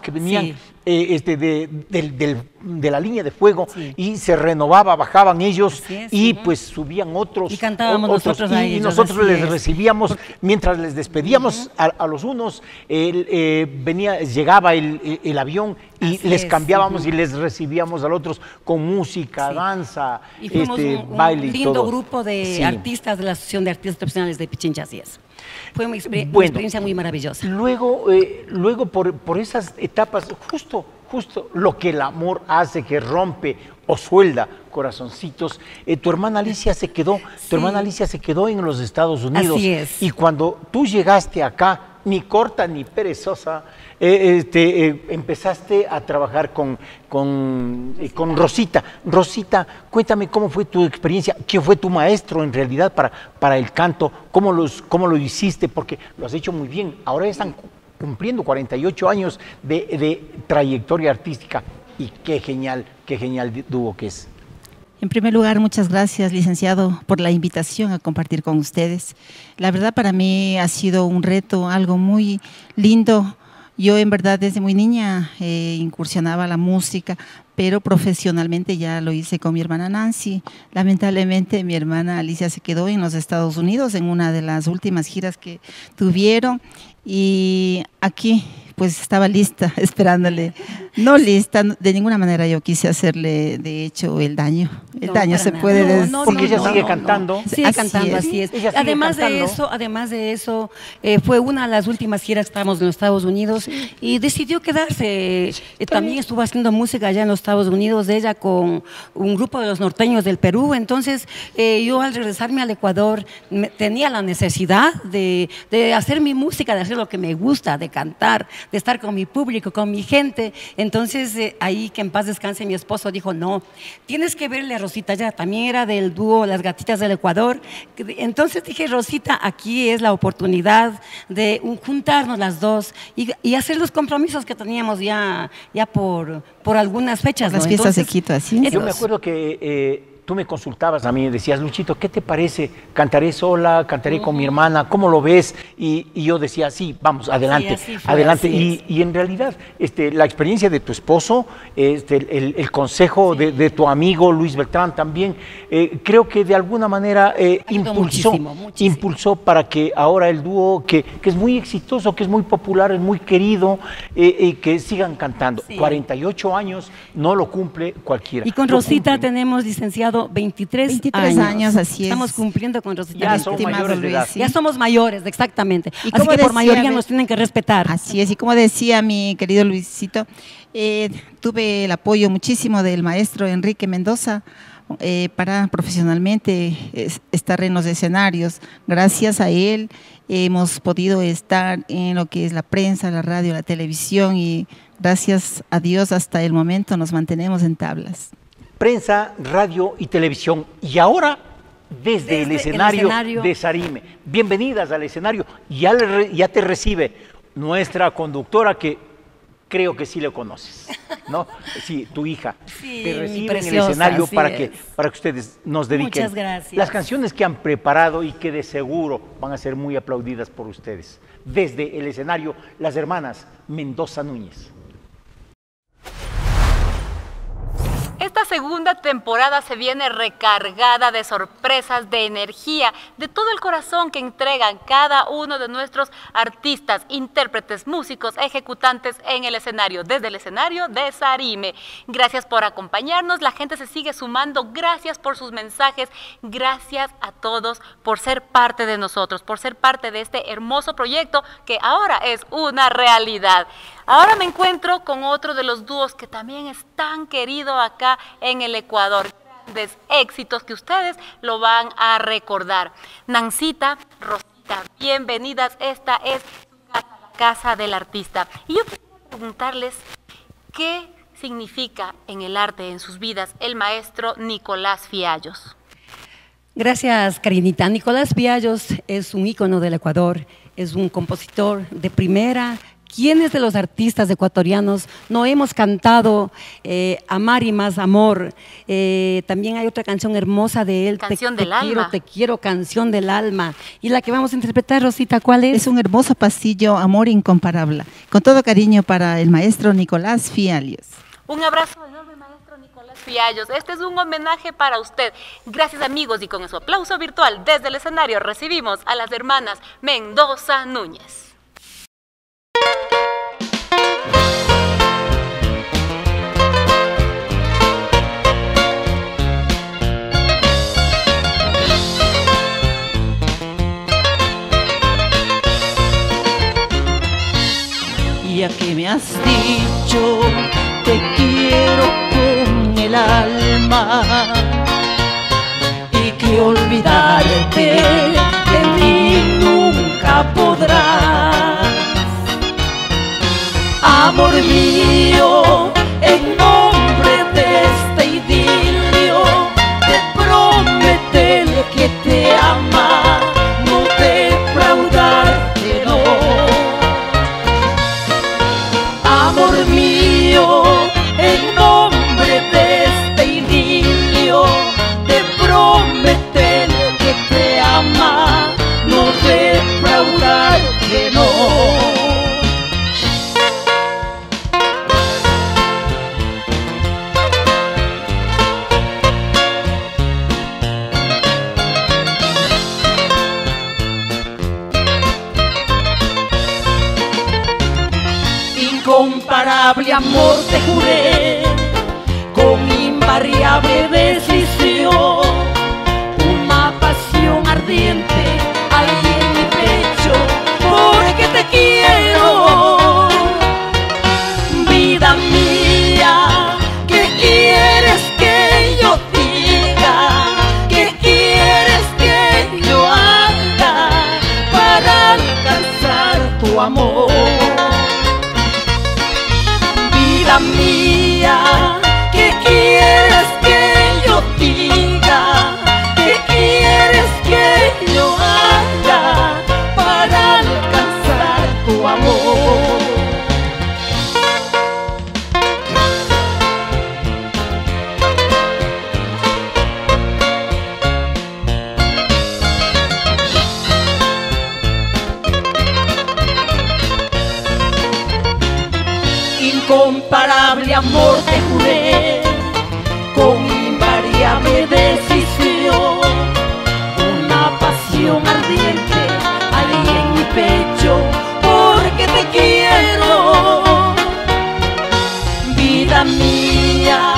que venían, sí, de la línea de fuego, sí, y se renovaba, bajaban ellos y pues subían otros. Y cantábamos nosotros a ellos, y nosotros les recibíamos, mientras les despedíamos a los unos, llegaba el avión y les cambiábamos y les recibíamos a los otros con música, danza, y fuimos baile y todo. Un lindo grupo de artistas de la Asociación de Artistas Profesionales de Pichincha, así es. Fue una experiencia muy maravillosa. Luego, por esas etapas, justo lo que el amor hace, que rompe o suelda corazoncitos, tu hermana Alicia se quedó en los Estados Unidos. Así es. Y cuando tú llegaste acá, ni corta ni perezosa, empezaste a trabajar con Rosita. Rosita, cuéntame cómo fue tu experiencia, quién fue tu maestro en realidad para el canto, cómo lo hiciste, porque lo has hecho muy bien. Ahora están cumpliendo 48 años de trayectoria artística y qué genial dúo que es. En primer lugar, muchas gracias, licenciado, por la invitación a compartir con ustedes. La verdad, para mí ha sido un reto, algo muy lindo. Yo, en verdad, desde muy niña incursionaba la música, pero profesionalmente ya lo hice con mi hermana Nancy. Lamentablemente, mi hermana Alicia se quedó en los Estados Unidos en una de las últimas giras que tuvieron y aquí pues estaba lista, esperándole. No lista, de ninguna manera yo quise hacerle, de hecho, el daño. El daño se puede decir. Porque ella sigue cantando. Sigue cantando, así es. Además de eso, fue una de las últimas giras que estábamos en los Estados Unidos y decidió quedarse. También estuvo haciendo música allá en los Estados Unidos, de ella con un grupo de los norteños del Perú. Entonces, yo al regresarme al Ecuador, tenía la necesidad de hacer mi música, de hacer lo que me gusta, de cantar, de estar con mi público, con mi gente. Entonces, ahí, que en paz descanse mi esposo, dijo, no, tienes que verle a Rosita. Ya también era del dúo Las Gatitas del Ecuador. Entonces dije, Rosita, aquí es la oportunidad de juntarnos las dos y hacer los compromisos que teníamos ya por algunas fechas. Las fiestas de Quito, así. Yo me acuerdo que tú me consultabas a mí y decías, Luchito, ¿qué te parece? ¿Cantaré sola? ¿Cantaré con mi hermana? ¿Cómo lo ves? Y yo decía, sí, vamos, adelante, adelante. Y en realidad, la experiencia de tu esposo, el consejo de tu amigo Luis Beltrán también, creo que de alguna manera impulsó para que ahora el dúo, que es muy exitoso, que es muy popular, es muy querido, que sigan cantando. Sí. 48 años no lo cumple cualquiera. Y con Rosita tenemos, licenciado, 23 años, así es. Estamos cumpliendo con Rosita. Ya somos mayores de edad. Ya somos mayores, exactamente. Así que por mayoría nos tienen que respetar. Así es, y como decía mi querido Luisito, tuve el apoyo muchísimo del maestro Enrique Mendoza para profesionalmente estar en los escenarios. Gracias a él hemos podido estar en lo que es la prensa, la radio, la televisión, y gracias a Dios hasta el momento nos mantenemos en tablas. Prensa, radio y televisión, y ahora desde el escenario de Sarime. Bienvenidas al escenario. Ya te recibe nuestra conductora, que creo que sí le conoces, ¿no? Sí, tu hija. Sí, te recibe preciosa, en el escenario para que ustedes nos dediquen. Muchas gracias. Las canciones que han preparado y que de seguro van a ser muy aplaudidas por ustedes. Desde el escenario, las hermanas Mendoza Núñez. Esta segunda temporada se viene recargada de sorpresas, de energía, de todo el corazón que entregan cada uno de nuestros artistas, intérpretes, músicos, ejecutantes en el escenario, desde el escenario de Sarime. Gracias por acompañarnos, la gente se sigue sumando, gracias por sus mensajes, gracias a todos por ser parte de nosotros, por ser parte de este hermoso proyecto que ahora es una realidad. Ahora me encuentro con otro de los dúos que también es tan querido acá en el Ecuador. Grandes éxitos que ustedes lo van a recordar. Nancita, Rosita, bienvenidas. Esta es la casa del artista. Y yo quisiera preguntarles qué significa en el arte, en sus vidas, el maestro Nicolás Fiallos. Gracias, Karinita. Nicolás Fiallos es un ícono del Ecuador, es un compositor de primera. ¿Quiénes de los artistas ecuatorianos no hemos cantado Amar y más amor? También hay otra canción hermosa de él, Canción del Alma. Te quiero, Canción del Alma. Y la que vamos a interpretar, Rosita, ¿cuál es? Es un hermoso pasillo, Amor Incomparable. Con todo cariño para el maestro Nicolás Fiallos. Un abrazo enorme, maestro Nicolás Fiallos. Este es un homenaje para usted. Gracias, amigos, y con su aplauso virtual desde el escenario recibimos a las hermanas Mendoza Núñez. Ya que me has dicho te quiero con el alma y que olvidarte de mí nunca podrás, amor mío, en nombre de este idilio te prometo que te ama, no defraudarte, no, amor mío, en nombre de este idilio te prometo que te ama, no defraudarte, no. Amor te juré con invariable decisión, una pasión ardiente hay en mi pecho porque te quiero, vida mía, ¿qué quieres que yo diga? ¿Qué quieres que yo haga para alcanzar tu amor? Mía, ¿qué quieres que yo diga? ¿Qué quieres que yo haga para alcanzar tu amor? Incomparable amor te juré, con invariable decisión, una pasión ardiente hay en mi pecho porque te quiero, vida mía,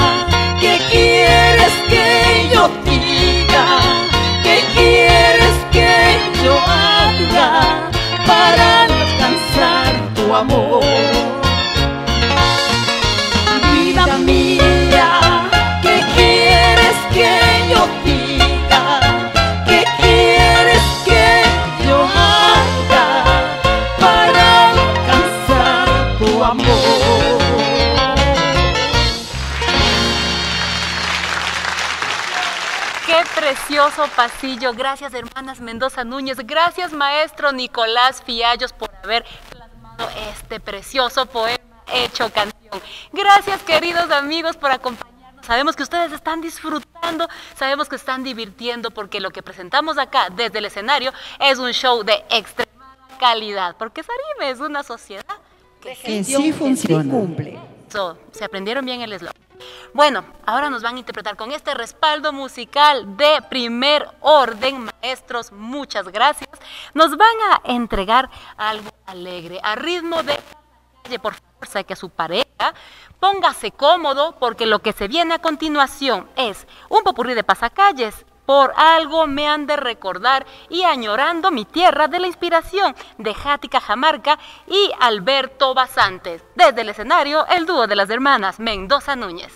¿qué quieres que yo diga? ¿Qué quieres que yo haga para alcanzar tu amor? Mía, ¿qué quieres que hermoso pasillo. Gracias, hermanas Mendoza Núñez. Gracias, maestro Nicolás Fiallos, por haber plasmado este precioso poema hecho canción. Gracias, queridos amigos, por acompañarnos. Sabemos que ustedes están disfrutando, sabemos que están divirtiendo, porque lo que presentamos acá desde el escenario es un show de extremada calidad, porque Sarime es una sociedad que sí funciona, sí cumple. Se aprendieron bien el eslogan. Bueno, ahora nos van a interpretar con este respaldo musical de primer orden. Maestros, muchas gracias. Nos van a entregar algo alegre, a ritmo de calle. Por favor, que su pareja, póngase cómodo, porque lo que se viene a continuación es un popurrí de pasacalles. Por algo me han de recordar y añorando mi tierra, de la inspiración de Jática Jamarca y Alberto Basantes. Desde el escenario, el dúo de las hermanas Mendoza Núñez.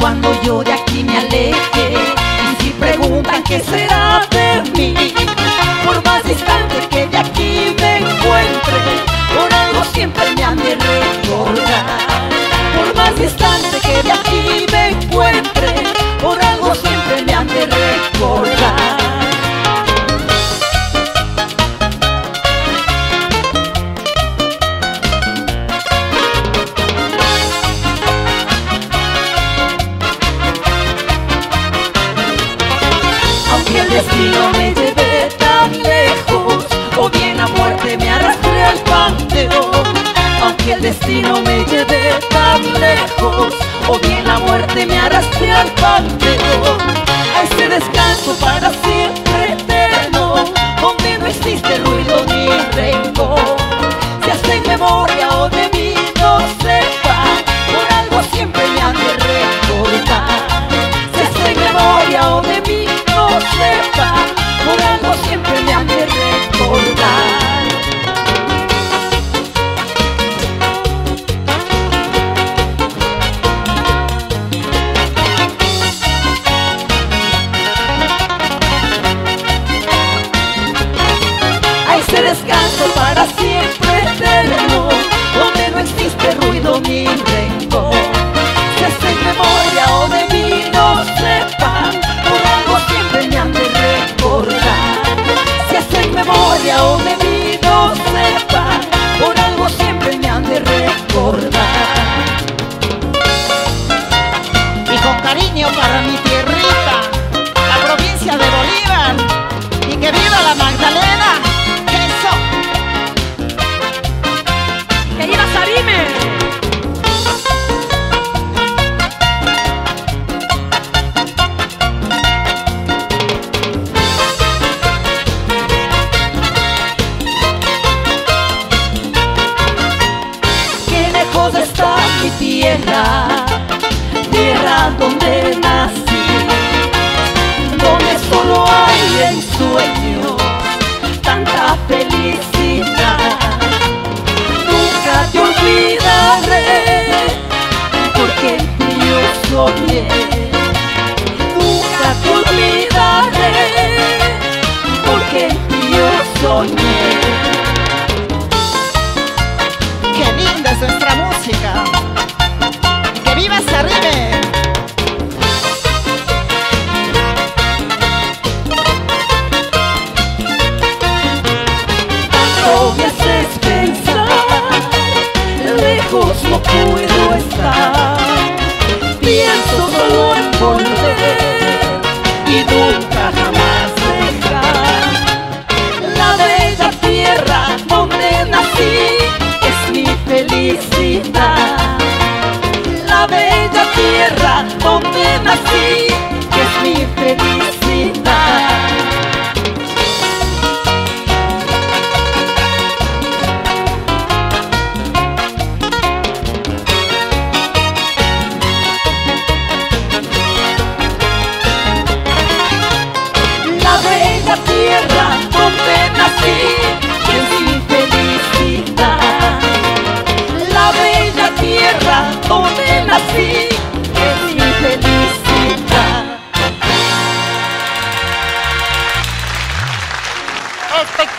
Cuando yo de aquí me aleje, y si preguntan qué será de mí, por más distante que de aquí me encuentre, por algo siempre me han de recordar. Por más distante que de aquí me encuentre, por algo siempre me han de recordar. Destino me llevé tan lejos, o bien a muerte me arrastré al panteón. Aunque el destino me llevé tan lejos, o bien a muerte me arrastré al panteón. A ese descanso para siempre eterno, donde no existe ruido ni rencor. Si hacen memoria o de mí no sepan, por algo siempre me han de recordar. Si hacen memoria o de mí no sepa, por algo siempre me han de recordar. A ese descanso para siempre eterno, donde no existe ruido ni rencor. Si hacen memoria o de mí no sepa, siempre me han de recordar. Si hacen memoria o de mí no sepan, por algo siempre me han de recordar. Y con cariño para mi tierrita, la provincia de Bolívar, y que viva la Magdalena. ¡Eso! ¡Que viva Sarime! Tierra donde nací, donde solo hay en sueños tanta felicidad. Nunca te olvidaré, porque yo soñé. Nunca te olvidaré, porque yo soñé. Qué linda es nuestra música. ¡Viva Sarime! Tanto me haces pensar, lejos no puedo estar. Pienso solo en volver y nunca jamás dejar. La bella tierra donde nací es mi felicidad. La bella tierra donde nací, que es mi felicidad. La bella tierra donde nací, que es mi felicidad. La bella tierra donde nací, es mi felicidad.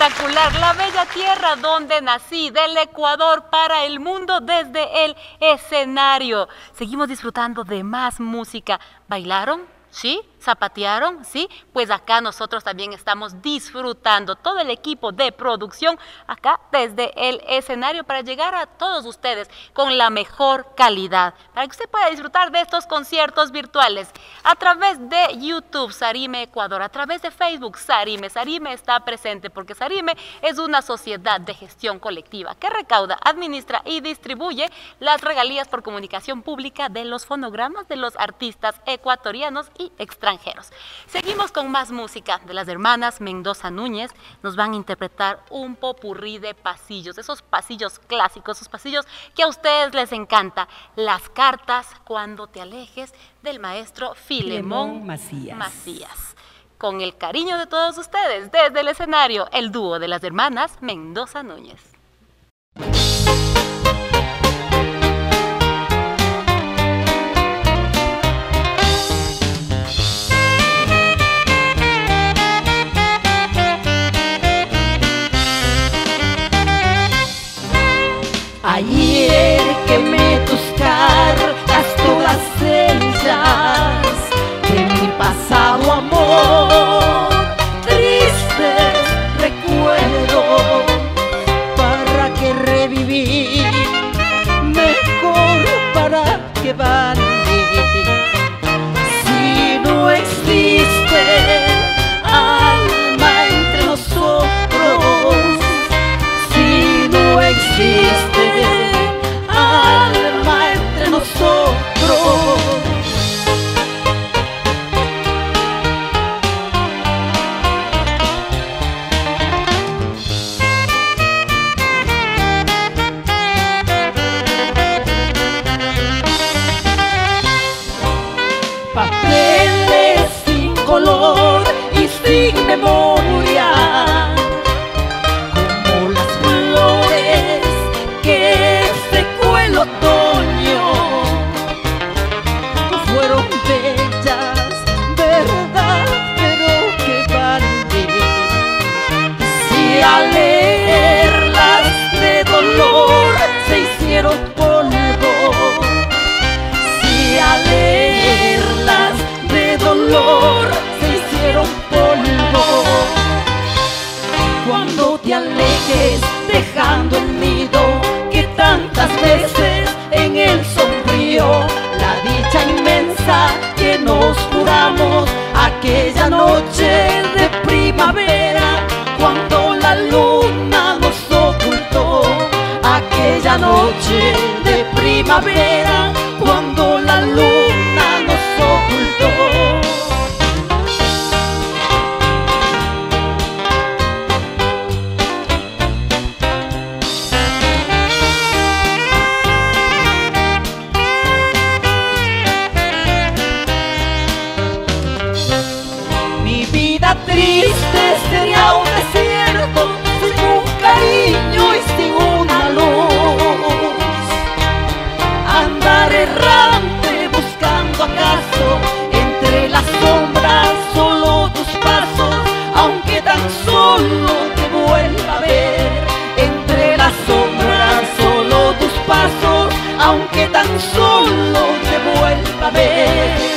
espectacular, la bella tierra donde nací, del Ecuador para el mundo desde el escenario. Seguimos disfrutando de más música. ¿Bailaron? ¿Sí? ¿Zapatearon? ¿Sí? Pues acá nosotros también estamos disfrutando, todo el equipo de producción acá desde el escenario para llegar a todos ustedes con la mejor calidad, para que usted pueda disfrutar de estos conciertos virtuales a través de YouTube Sarime Ecuador, a través de Facebook Sarime. Sarime está presente porque Sarime es una sociedad de gestión colectiva que recauda, administra y distribuye las regalías por comunicación pública de los fonogramas de los artistas ecuatorianos y extranjeros. Seguimos con más música de las hermanas Mendoza Núñez. Nos van a interpretar un popurrí de pasillos, esos pasillos clásicos, esos pasillos que a ustedes les encanta. Las cartas cuando te alejes, del maestro Filemón Macías. Con el cariño de todos ustedes, desde el escenario, el dúo de las hermanas Mendoza Núñez. Ayer quemé tus cartas, todas ellas de mi pasado amor. Triste recuerdo, ¿para qué revivir? Mejor para que van. Si no existe alma entre nosotros, si no existe alma entre nosotros. Papeles sin color y sin memoria, como las flores que el otoño fueron bellas, verdad, pero que valen si al leerlas de dolor se hicieron polvo, si al leerlas de dolor se hicieron polvo. Cuando te alejes dejando el nido que tantas veces en él sonrió, la dicha inmensa que nos juramos aquella noche de primavera, cuando la luna nos ocultó, aquella noche de primavera, cuando la luna nos ocultó. Triste sería un desierto sin un cariño y sin una luz. Andar errante buscando acaso entre las sombras solo tus pasos, aunque tan solo te vuelva a ver. Entre las sombras solo tus pasos, aunque tan solo te vuelva a ver.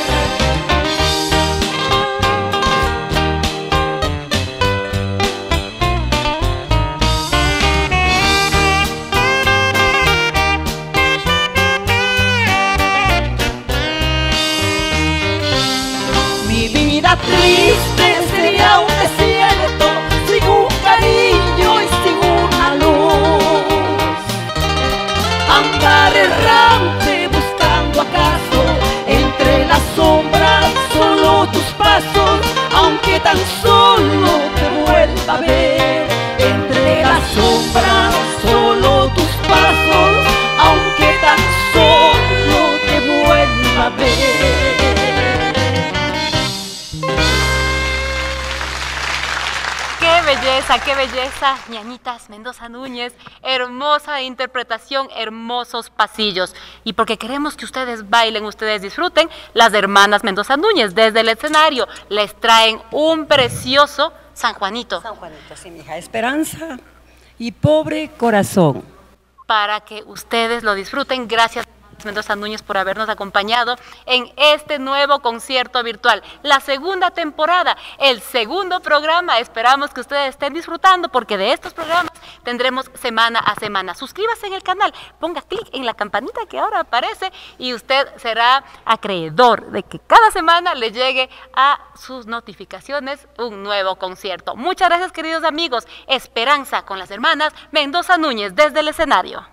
Triste sería un desierto sin un cariño y sin una luz. Andar errante buscando acaso entre las sombras solo tus pasos, aunque tan solo te vuelva a ver. Entre las sombras solo tus pasos, aunque tan solo te vuelva a ver. Qué belleza, ñañitas Mendoza Núñez, hermosa interpretación, hermosos pasillos. Y porque queremos que ustedes bailen, ustedes disfruten, las hermanas Mendoza Núñez desde el escenario les traen un precioso San Juanito. San Juanito, sí, mija. Esperanza y Pobre Corazón. Para que ustedes lo disfruten. Gracias, Mendoza Núñez, por habernos acompañado en este nuevo concierto virtual. La segunda temporada, el segundo programa. Esperamos que ustedes estén disfrutando, porque de estos programas tendremos semana a semana. Suscríbase en el canal, ponga clic en la campanita que ahora aparece y usted será acreedor de que cada semana le llegue a sus notificaciones un nuevo concierto. Muchas gracias, queridos amigos. Esperanza con las hermanas Mendoza Núñez desde el escenario.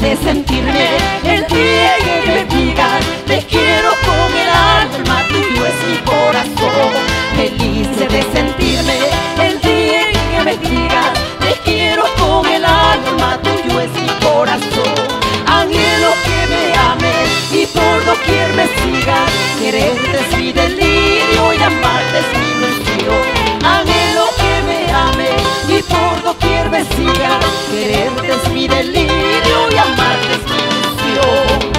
De sentirme el día que me digan te quiero con el alma, tuyo es mi corazón. Feliz de sentirme el día que me digan te quiero con el alma, tuyo es mi corazón. Anhelo que me ames y por doquier me sigas, quererte es mi delirio y amarte es mi ilusión. Anhelo que me ames y por doquier me sigas, quererte es mi delirio y amarte es mi ilusión.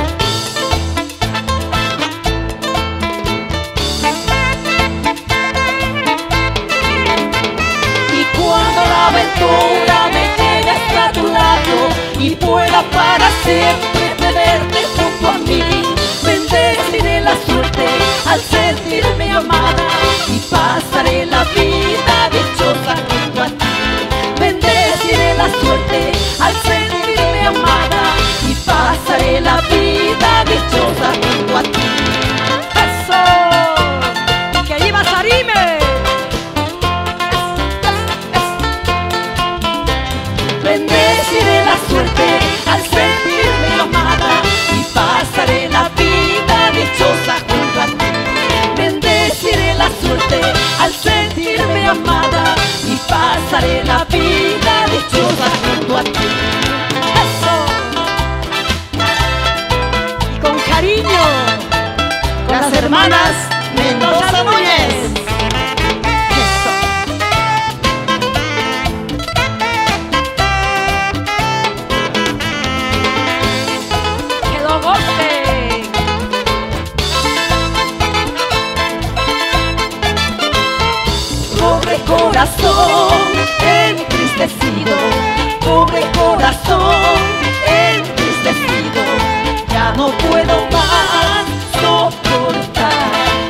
Y cuando la aventura me llegue hasta tu lado y pueda para siempre tenerte junto a mí, bendeciré la suerte al sentirme amada y pasaré la vida dichosa junto a ti. Bendeciré la suerte al sentirme amada y pasaré la vida dichosa junto a ti. ¡Eso! ¡Que allí va Sarime! Bendeciré la suerte al sentirme amada y pasaré la vida dichosa junto a ti. Bendeciré la suerte al sentirme amada y pasaré la vida dichosa junto a ti. Las hermanas Mendoza Núñez. Quedó golpe. Pobre corazón entristecido, pobre corazón entristecido, ya no puedo más soportar,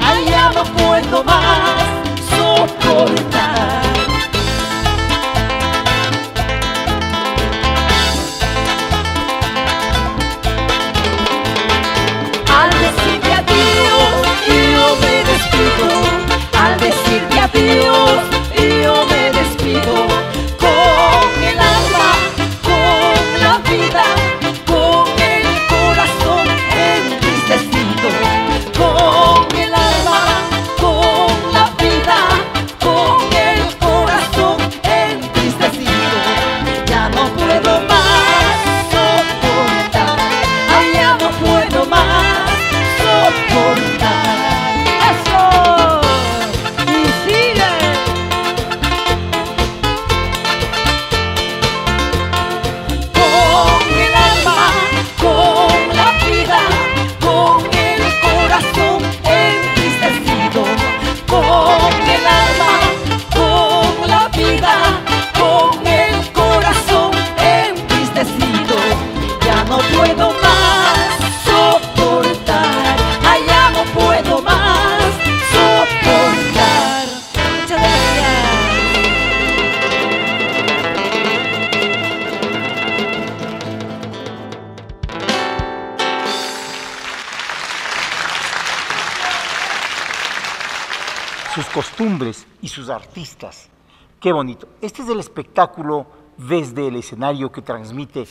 allá no puedo más soportar. Al decirte adiós yo me despido, al decirte adiós yo me despido, con el alma, con la vida, con el corazón entristecido. Con el alma, con la vida, con el corazón entristecido, ya no puedo más soportar, allá no puedo más soportar. ¡Eso! ¡Y sigue! Con el alma, con la vida, con corazón entristecido, con el alma, con la vida, con el corazón entristecido, ya no puedo más soportar, allá no puedo más soportar. Muchas gracias. Sus costumbres y sus artistas. ¡Qué bonito! Este es el espectáculo desde el escenario que transmite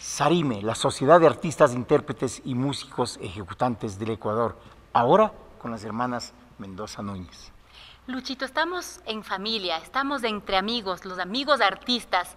Sarime, la Sociedad de Artistas, Intérpretes y Músicos Ejecutantes del Ecuador. Ahora con las hermanas Mendoza Núñez. Luchito, estamos en familia, estamos entre amigos, los amigos artistas.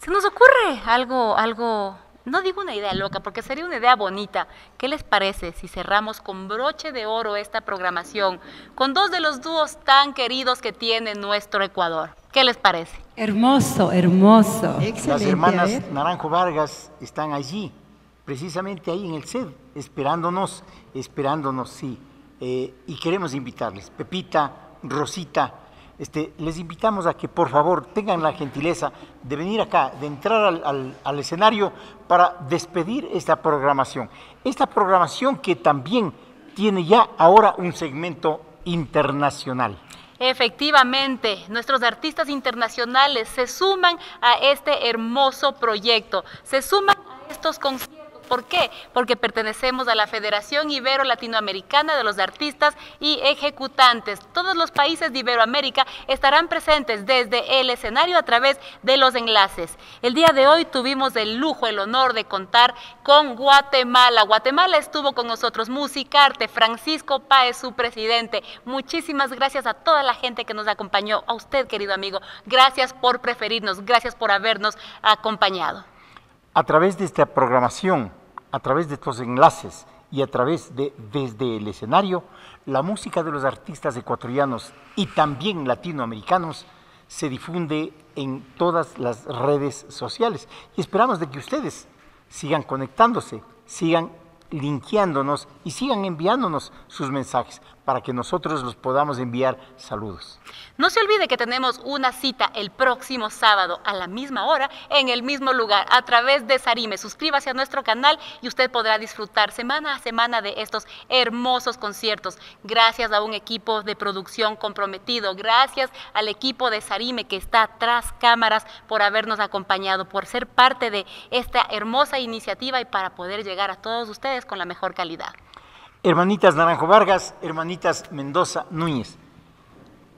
Se nos ocurre algo, no digo una idea loca, porque sería una idea bonita. ¿Qué les parece si cerramos con broche de oro esta programación con dos de los dúos tan queridos que tiene nuestro Ecuador? ¿Qué les parece? Hermoso, hermoso. Excelente. Las hermanas Naranjo Vargas están allí, precisamente ahí en el set, esperándonos, sí. Y queremos invitarles, Pepita, Rosita, les invitamos a que por favor tengan la gentileza de venir acá, de entrar al escenario para despedir esta programación. Esta programación que también tiene ya ahora un segmento internacional. Efectivamente, nuestros artistas internacionales se suman a este hermoso proyecto, se suman a estos conciertos. ¿Por qué? Porque pertenecemos a la Federación Ibero-Latinoamericana de los Artistas y Ejecutantes. Todos los países de Iberoamérica estarán presentes desde el escenario a través de los enlaces. El día de hoy tuvimos el lujo, el honor de contar con Guatemala. Guatemala estuvo con nosotros, Musicarte, Francisco Páez, su presidente. Muchísimas gracias a toda la gente que nos acompañó. A usted, querido amigo, gracias por preferirnos, gracias por habernos acompañado. A través de esta programación, a través de estos enlaces y a través de desde el escenario, la música de los artistas ecuatorianos y también latinoamericanos se difunde en todas las redes sociales. Y esperamos de que ustedes sigan conectándose, sigan linkeándonos y sigan enviándonos sus mensajes para que nosotros los podamos enviar saludos. No se olvide que tenemos una cita el próximo sábado a la misma hora, en el mismo lugar, a través de Sarime. Suscríbase a nuestro canal y usted podrá disfrutar semana a semana de estos hermosos conciertos. Gracias a un equipo de producción comprometido, gracias al equipo de Sarime que está tras cámaras por habernos acompañado, por ser parte de esta hermosa iniciativa y para poder llegar a todos ustedes con la mejor calidad. Hermanitas Naranjo Vargas, hermanitas Mendoza Núñez,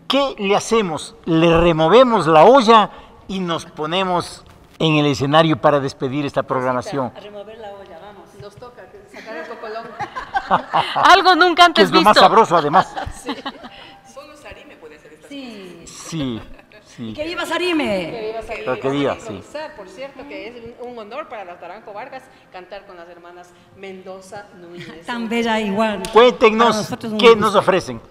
¿qué le hacemos? Le removemos la olla y nos ponemos en el escenario para despedir esta programación. A remover la olla, vamos. Nos toca sacar el cocolón. Algo nunca antes visto. Es lo más sabroso, además. Sí. Solo Sarime puede hacer estas cosas. Sí. Sí. ¡Que viva Sarime! ¡Que viva! Sí. Por cierto, que es un honor para las Naranjo Vargas cantar con las hermanas Mendoza Núñez. Tan bella igual. Cuéntenos qué nos ofrecen.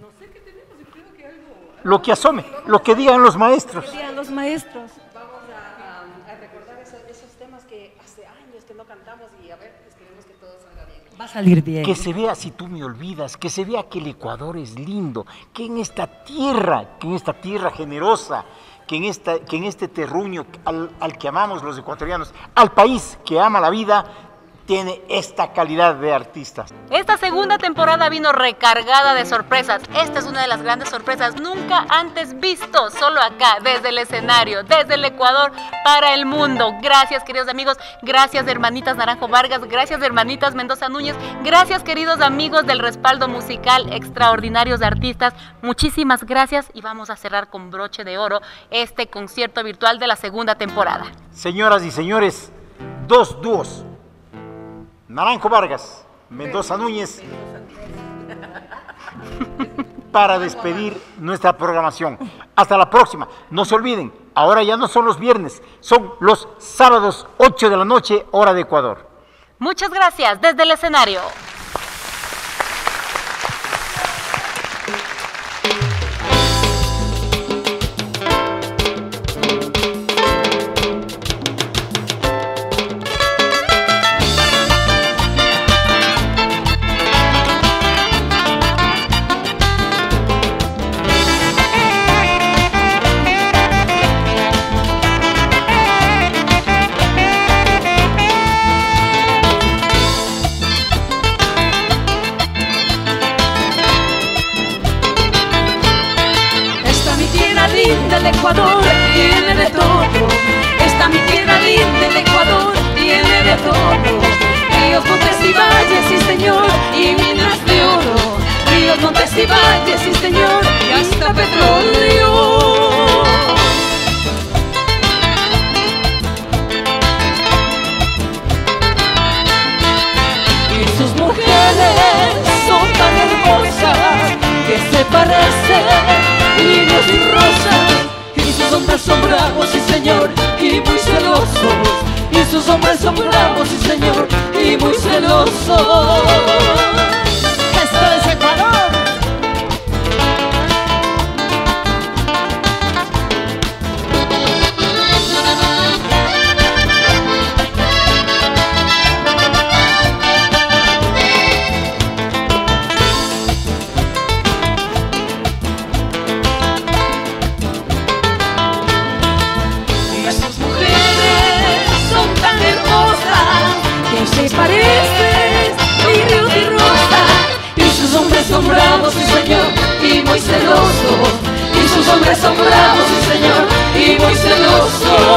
No sé qué tenemos, yo creo que algo... Lo que asome, lo que digan los maestros. Lo que digan los maestros. Vamos a recordar esos temas que hace años que no cantamos y a ver, esperemos que todo salga bien. Va a salir bien. Que se vea Si tú me olvidas, que se vea que el Ecuador es lindo, que en esta tierra, generosa, que en este terruño al que amamos los ecuatorianos, al país que ama la vida, tiene esta calidad de artistas. Esta segunda temporada vino recargada de sorpresas. Esta es una de las grandes sorpresas nunca antes visto, solo acá, desde el escenario, desde el Ecuador para el mundo. Gracias, queridos amigos, gracias, hermanitas Naranjo Vargas, gracias, hermanitas Mendoza Núñez, gracias, queridos amigos del respaldo musical, extraordinarios de artistas, muchísimas gracias y vamos a cerrar con broche de oro este concierto virtual de la segunda temporada. Señoras y señores, dos dúos. Naranjo Vargas, Mendoza Núñez, para despedir nuestra programación. Hasta la próxima. No se olviden, ahora ya no son los viernes, son los sábados 8 de la noche, hora de Ecuador. Muchas gracias desde el escenario. Son bravos, sí señor, y muy celosos. poderosos y sus hombres son bravos, sí señor, y muy celosos. ¡Esto es Ecuador! Celoso, y sus hombres son bravos, sí señor, y muy celoso.